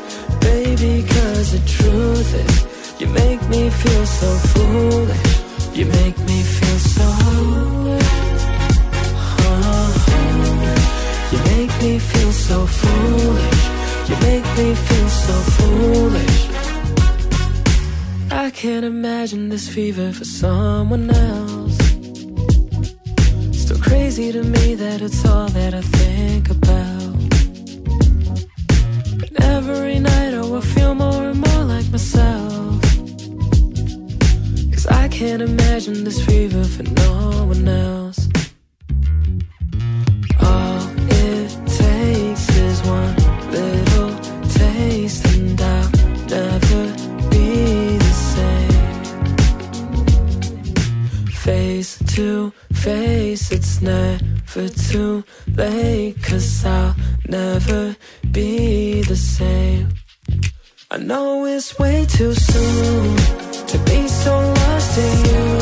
Baby, cause the truth is, you make me feel so foolish. You make me feel so you make me feel so foolish. You make me feel so foolish. I can't imagine this fever for someone else. Still crazy to me that it's all that I think about. And every night I will feel more and more like myself. Cause I can't imagine this fever for no one else. All it takes is one little taste and I'll never be the same. Face to face, it's never too late, cause I'll never be the same. I know it's way too soon to be so lost in you.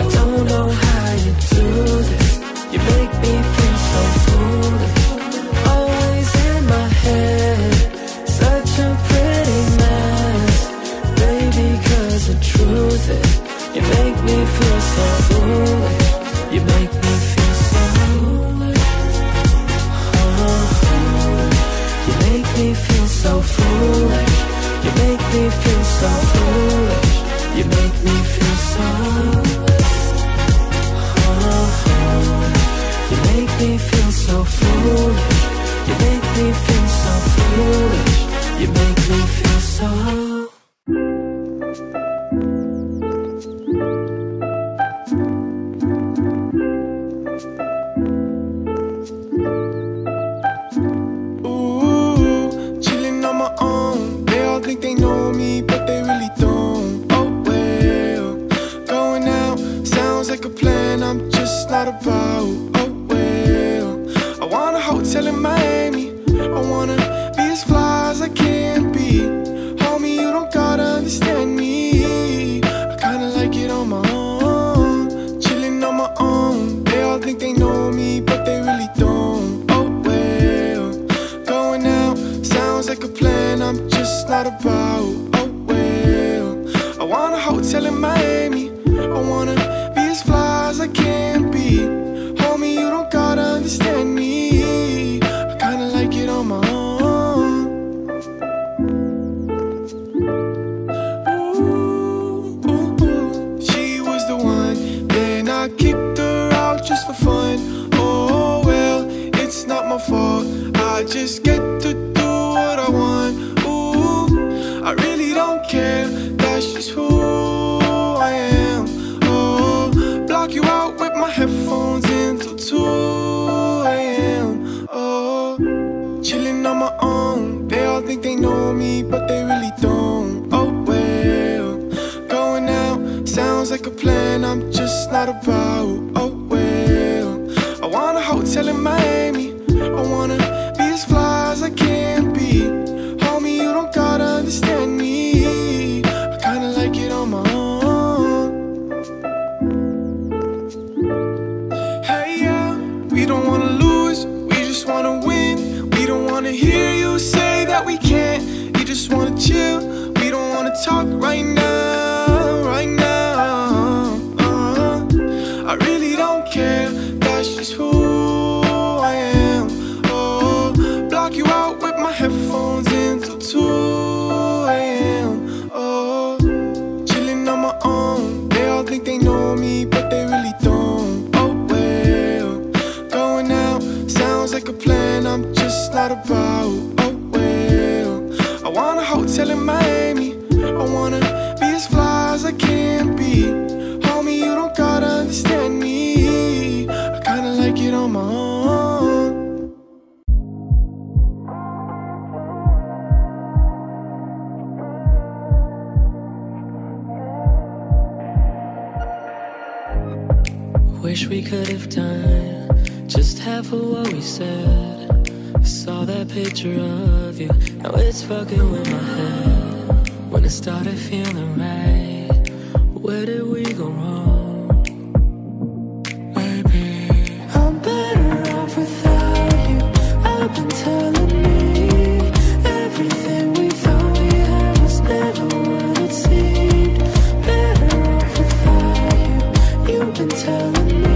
I don't know how you do this. You make me feel so foolish. Such a pretty mess. Baby, cause the truth is, you make me feel so foolish. You make me feel so foolish. You make me feel so foolish. You make me feel so foolish. You make me feel so you make me feel so foolish. You make me feel so foolish. You make me feel so. Sounds like a plan I'm just not about. Oh well, I want a hotel in Miami, I wanna be as fly as I can be. Homie, you don't gotta understand me, I kinda like it on my own. Wish we could have done just half of what we said. I saw that picture of you, now it's fucking with my head. When it started feeling right, where did we go wrong? Maybe I'm better off without you. I've been telling me everything we thought we had was never what it seemed. Better off without you. You've been telling me.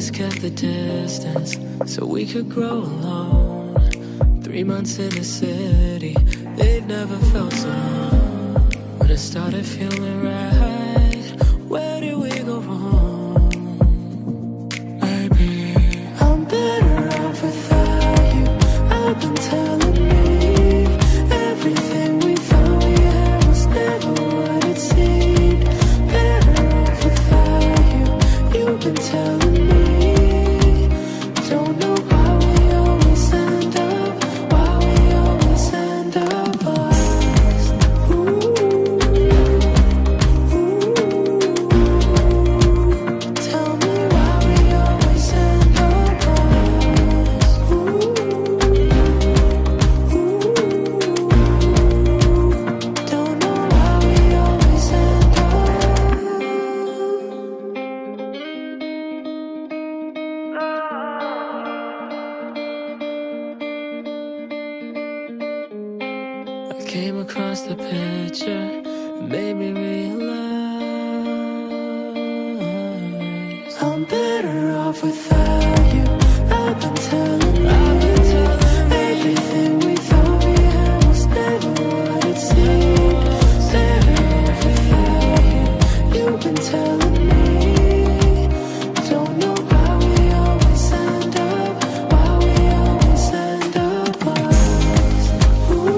Just kept the distance so we could grow alone. 3 months in the city, they've never felt so long. When it started feeling right, where did we go wrong? Maybe I'm better off without you. I've been telling me everything we thought we had was never what it seemed. Better off without you. You've been telling me. Came across the picture, it made me realize I'm better off without you. I've been telling you everything we thought we had was never what it seemed. Better off without you. You've been telling me. Don't know why we always end up, why we always end up lost. Ooh.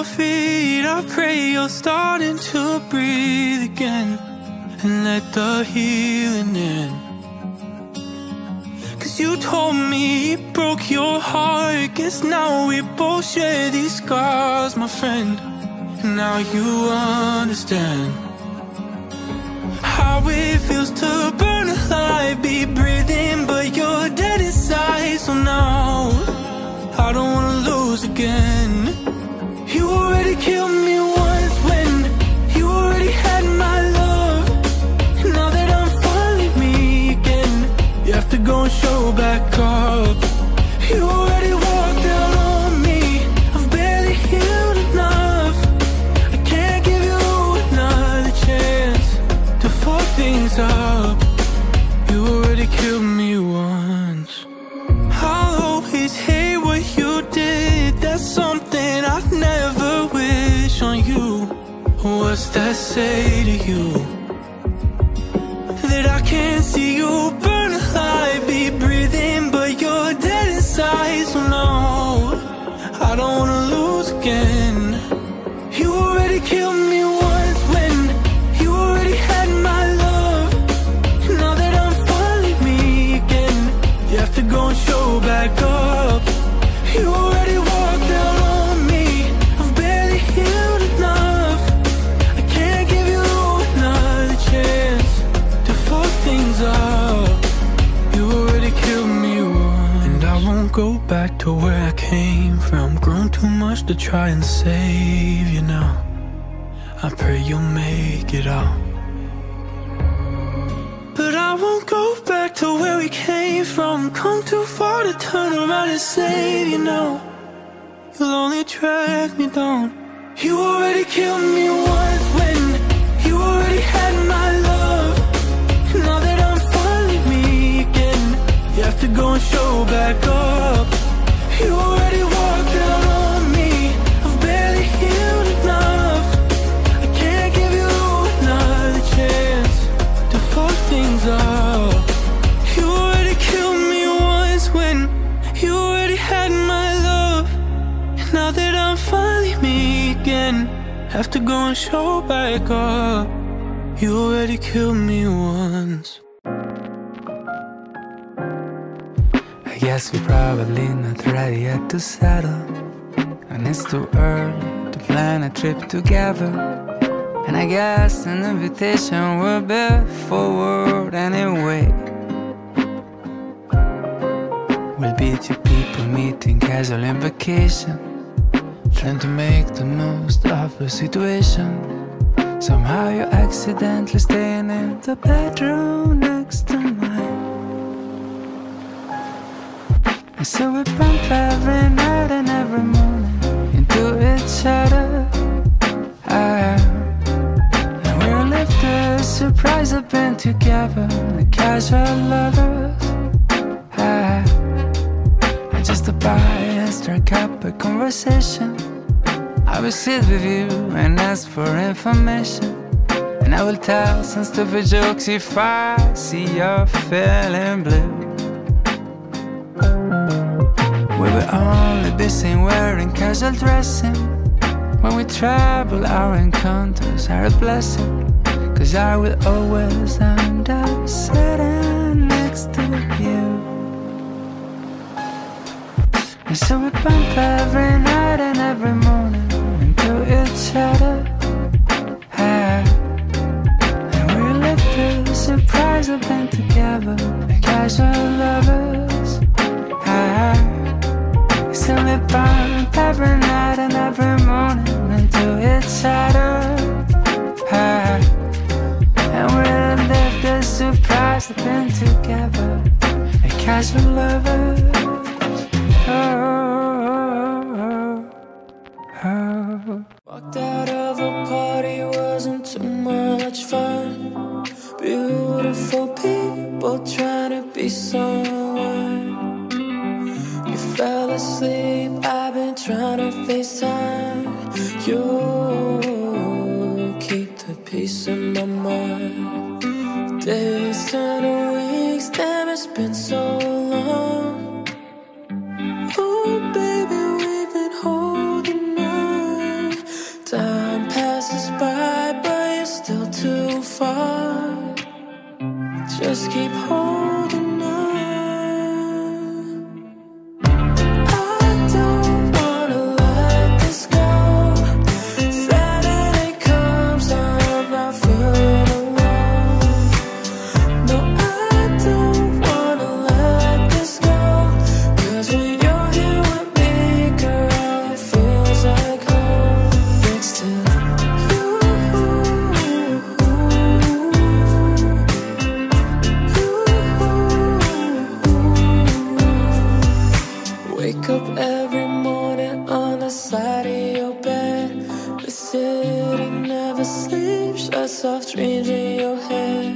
your feet, I pray you're starting to breathe again and let the healing in. 'Cause you told me he broke your heart, guess now we both share these scars, my friend. And now you understand how it feels to burn alive, be breathing but you're dead inside. So now I don't wanna lose again. You already killed me once when you already had my love. And now that I'm falling me again, you have to go and show back up. You already walked out on me, I've barely healed enough. I can't give you another chance to fuck things up. You already killed me once. I'll always hate what you did, that's something I never wish on you. What's that say to you? That I can't see you burn alive, be breathing but you're dead inside. So no, I don't wanna lose again. You already killed me once when you already had my love. And now that I'm falling me again, you have to go and show back up. You already walked out on me, I've barely healed enough. I can't give you another chance to fuck things up. You already killed me once. And I won't go back to where I came from. Grown too much to try and save you now. I pray you'll make it out. But I won't go back to where we came from. Come too far to turn around and save you now. You'll only drag me down. You already killed me once when you already had my love. And now that I'm falling me again, you have to go and show back up. You already walked out on me, I've barely healed enough. I can't give you another chance to fuck things up. You already killed me once when you already had my love. And now that I'm finally me again, have to go and show back up. You already killed me once. I guess we're probably not ready yet to settle, and it's too early to plan a trip together. And I guess an invitation will be forward anyway. We'll be two people meeting casual on vacation, trying to make the most of the situation. Somehow you're accidentally staying in the bedroom next to mine. And so we bump every night and every morning into each other. And we'll live the surprise of being together, the casual lovers. Just to buy and strike up a conversation. I will sit with you and ask for information, and I will tell some stupid jokes if I see you're feeling blue. We will only be seen wearing casual dressing. When we travel, our encounters are a blessing, 'cause I will always end up sitting next to you. And so we bump every night and every morning into each other. And we're like the surprise of being together, like casual lovers. So we bump every night and every morning into each other. And we're like the surprise of being together, like casual lovers. Walked out of a party, wasn't too much fun. Beautiful people trying to be someone. You fell asleep, I've been trying to FaceTime. You keep the peace in my mind. Days turn to weeks, damn it's been so long. Oh baby, we've been holding on. just keep holding on. I don't wanna let this go. Saturday comes, I'm not feeling alone. No, I don't wanna let this go. 'Cause when you're here with me, girl, it feels like home. Next to up every morning on the side of your bed, we sit and never sleep, shut soft dreams in your head.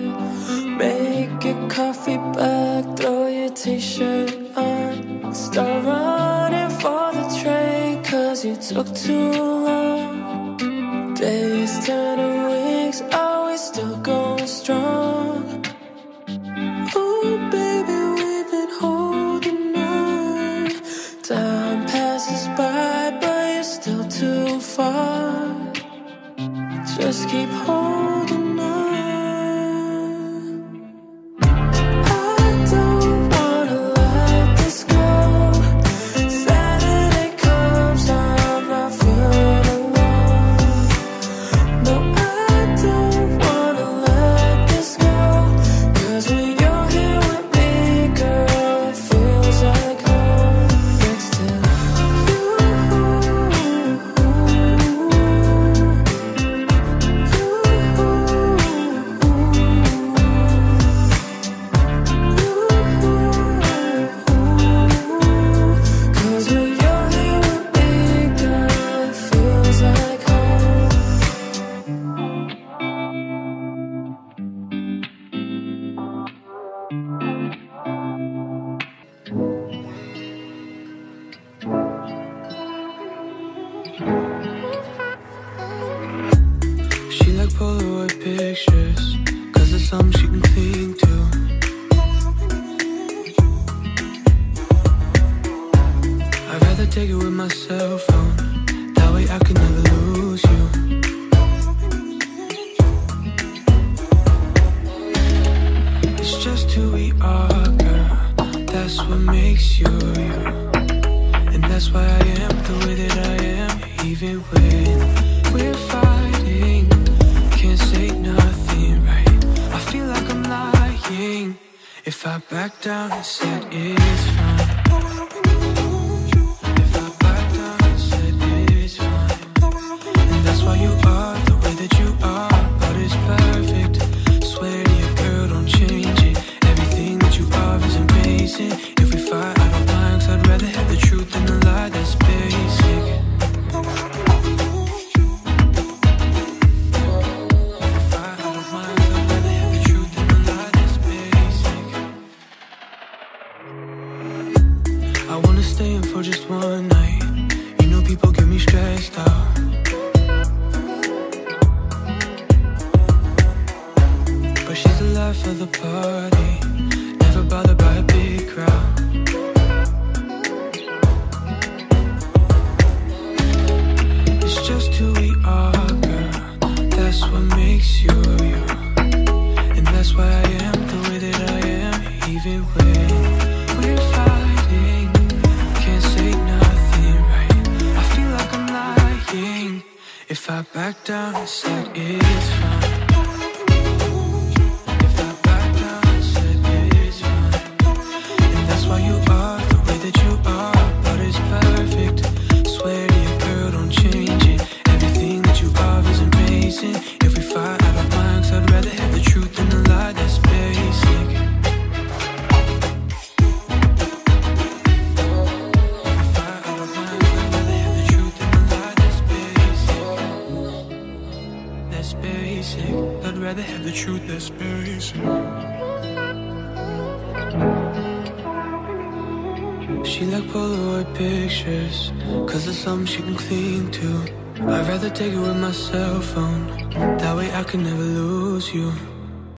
Make your coffee back, throw your t-shirt on, start running for the train, 'cause you took too long. Days turn to weeks, are we still going strong? Oh baby, we've been holding time passes by, but you're still too far. Just keep holding on. I don't wanna let this go. Saturday comes, I'm not feeling alone. No, I don't wanna let this go. 'Cause when you're here with me, girl, it feels like home. She like Polaroid pictures, 'cause it's something she can cling to. I'd rather take it with my cell phone, that way I can never lose you. It's just who we are, girl, that's what makes you you. And that's why I am the way that I am, even when we're fighting. Can't say nothing right, I feel like I'm lying if I back down and said it's fine. If I back down and said it's fine. And that's why you are the way that you are, but it's perfect. Swear to your girl, don't change it. Everything that you are is amazing. If we fight, I don't mind, 'cause I'd rather have the truth than the lie that's basic. I wanna stay in for just one night. You know people get me stressed out. But she's the life of the party, never bothered by a big crowd. It's just who we are, girl, that's what makes you you. And that's why I am the way that I am, even when we're fighting. If I back down and said it's fine. If I back down and said it's fine. And that's why you are the way that you are, but it's perfect. Swear to your girl, don't change it. Everything that you are is amazing. If we fight, I don't mind, 'cause I'd rather have the truth than the lie that's basic. I'd rather have the truth that's basic. She like Polaroid pictures, 'cause it's something she can cling to. I'd rather take it with my cell phone, that way I can never lose you.